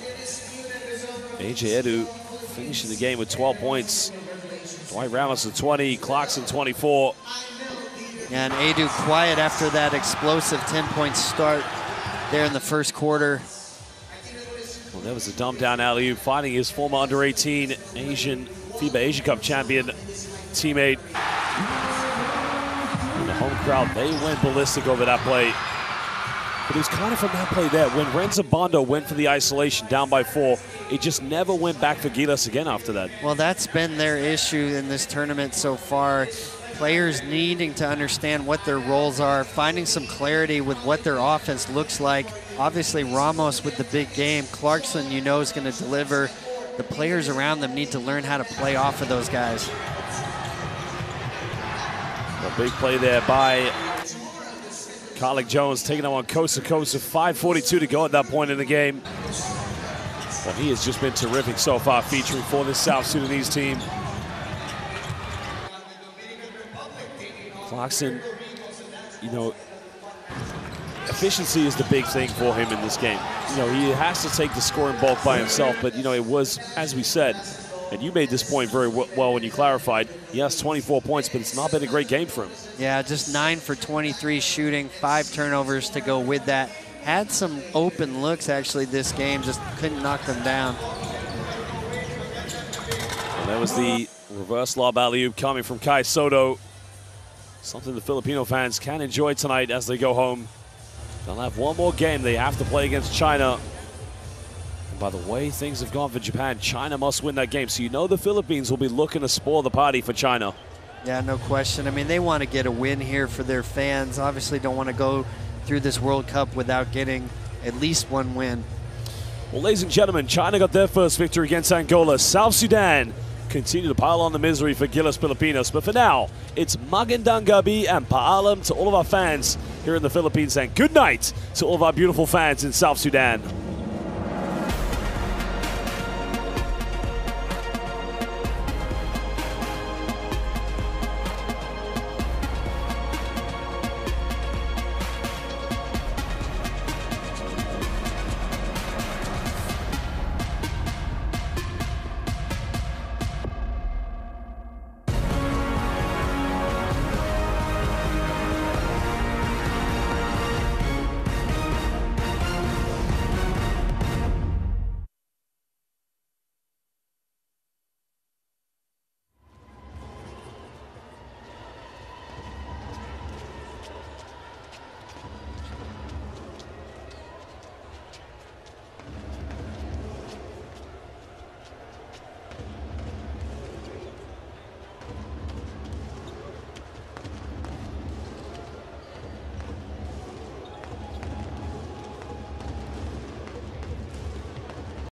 AJ Edu finishing the game with 12 points. Dwight Ramos with 20, Clarkson 24. And Edu quiet after that explosive 10-point start there in the first quarter. Well, there was a dumb-down alley-oop finding his former under-18 FIBA Asian Cup champion teammate. And the home crowd, they went ballistic over that play. But it was kind of from that play there, when Ranza Bando went for the isolation down by 4, it just never went back for Gilas again after that. Well, that's been their issue in this tournament so far. Players needing to understand what their roles are, finding some clarity with what their offense looks like. Obviously, Ramos with the big game. Clarkson, you know, is going to deliver. The players around them need to learn how to play off of those guys. A big play there by Carlik Jones, taking them on coast to coast with 5:42 to go at that point in the game. Well, he has just been terrific so far, featuring for the South Sudanese team. Clarkson, you know, efficiency is the big thing for him in this game. You know, he has to take the scoring bulk by himself, but, you know, it was, as we said, and you made this point very well when you clarified, he has 24 points, but it's not been a great game for him. Yeah, just 9 for 23 shooting, 5 turnovers to go with that. Had some open looks, actually, this game, just couldn't knock them down. And that was the reverse lob alley-oop coming from Kai Sotto. Something the Filipino fans can enjoy tonight as they go home. They'll have one more game they have to play against China. And by the way things have gone for Japan, China must win that game. So you know the Philippines will be looking to spoil the party for China. Yeah, no question. I mean, they want to get a win here for their fans. Obviously don't want to go through this World Cup without getting at least one win. Well, ladies and gentlemen, China got their first victory against Angola. South Sudan continue to pile on the misery for Gilas Pilipinas. But for now, it's magandang gabi and paalam to all of our fans here in the Philippines, and good night to all of our beautiful fans in South Sudan.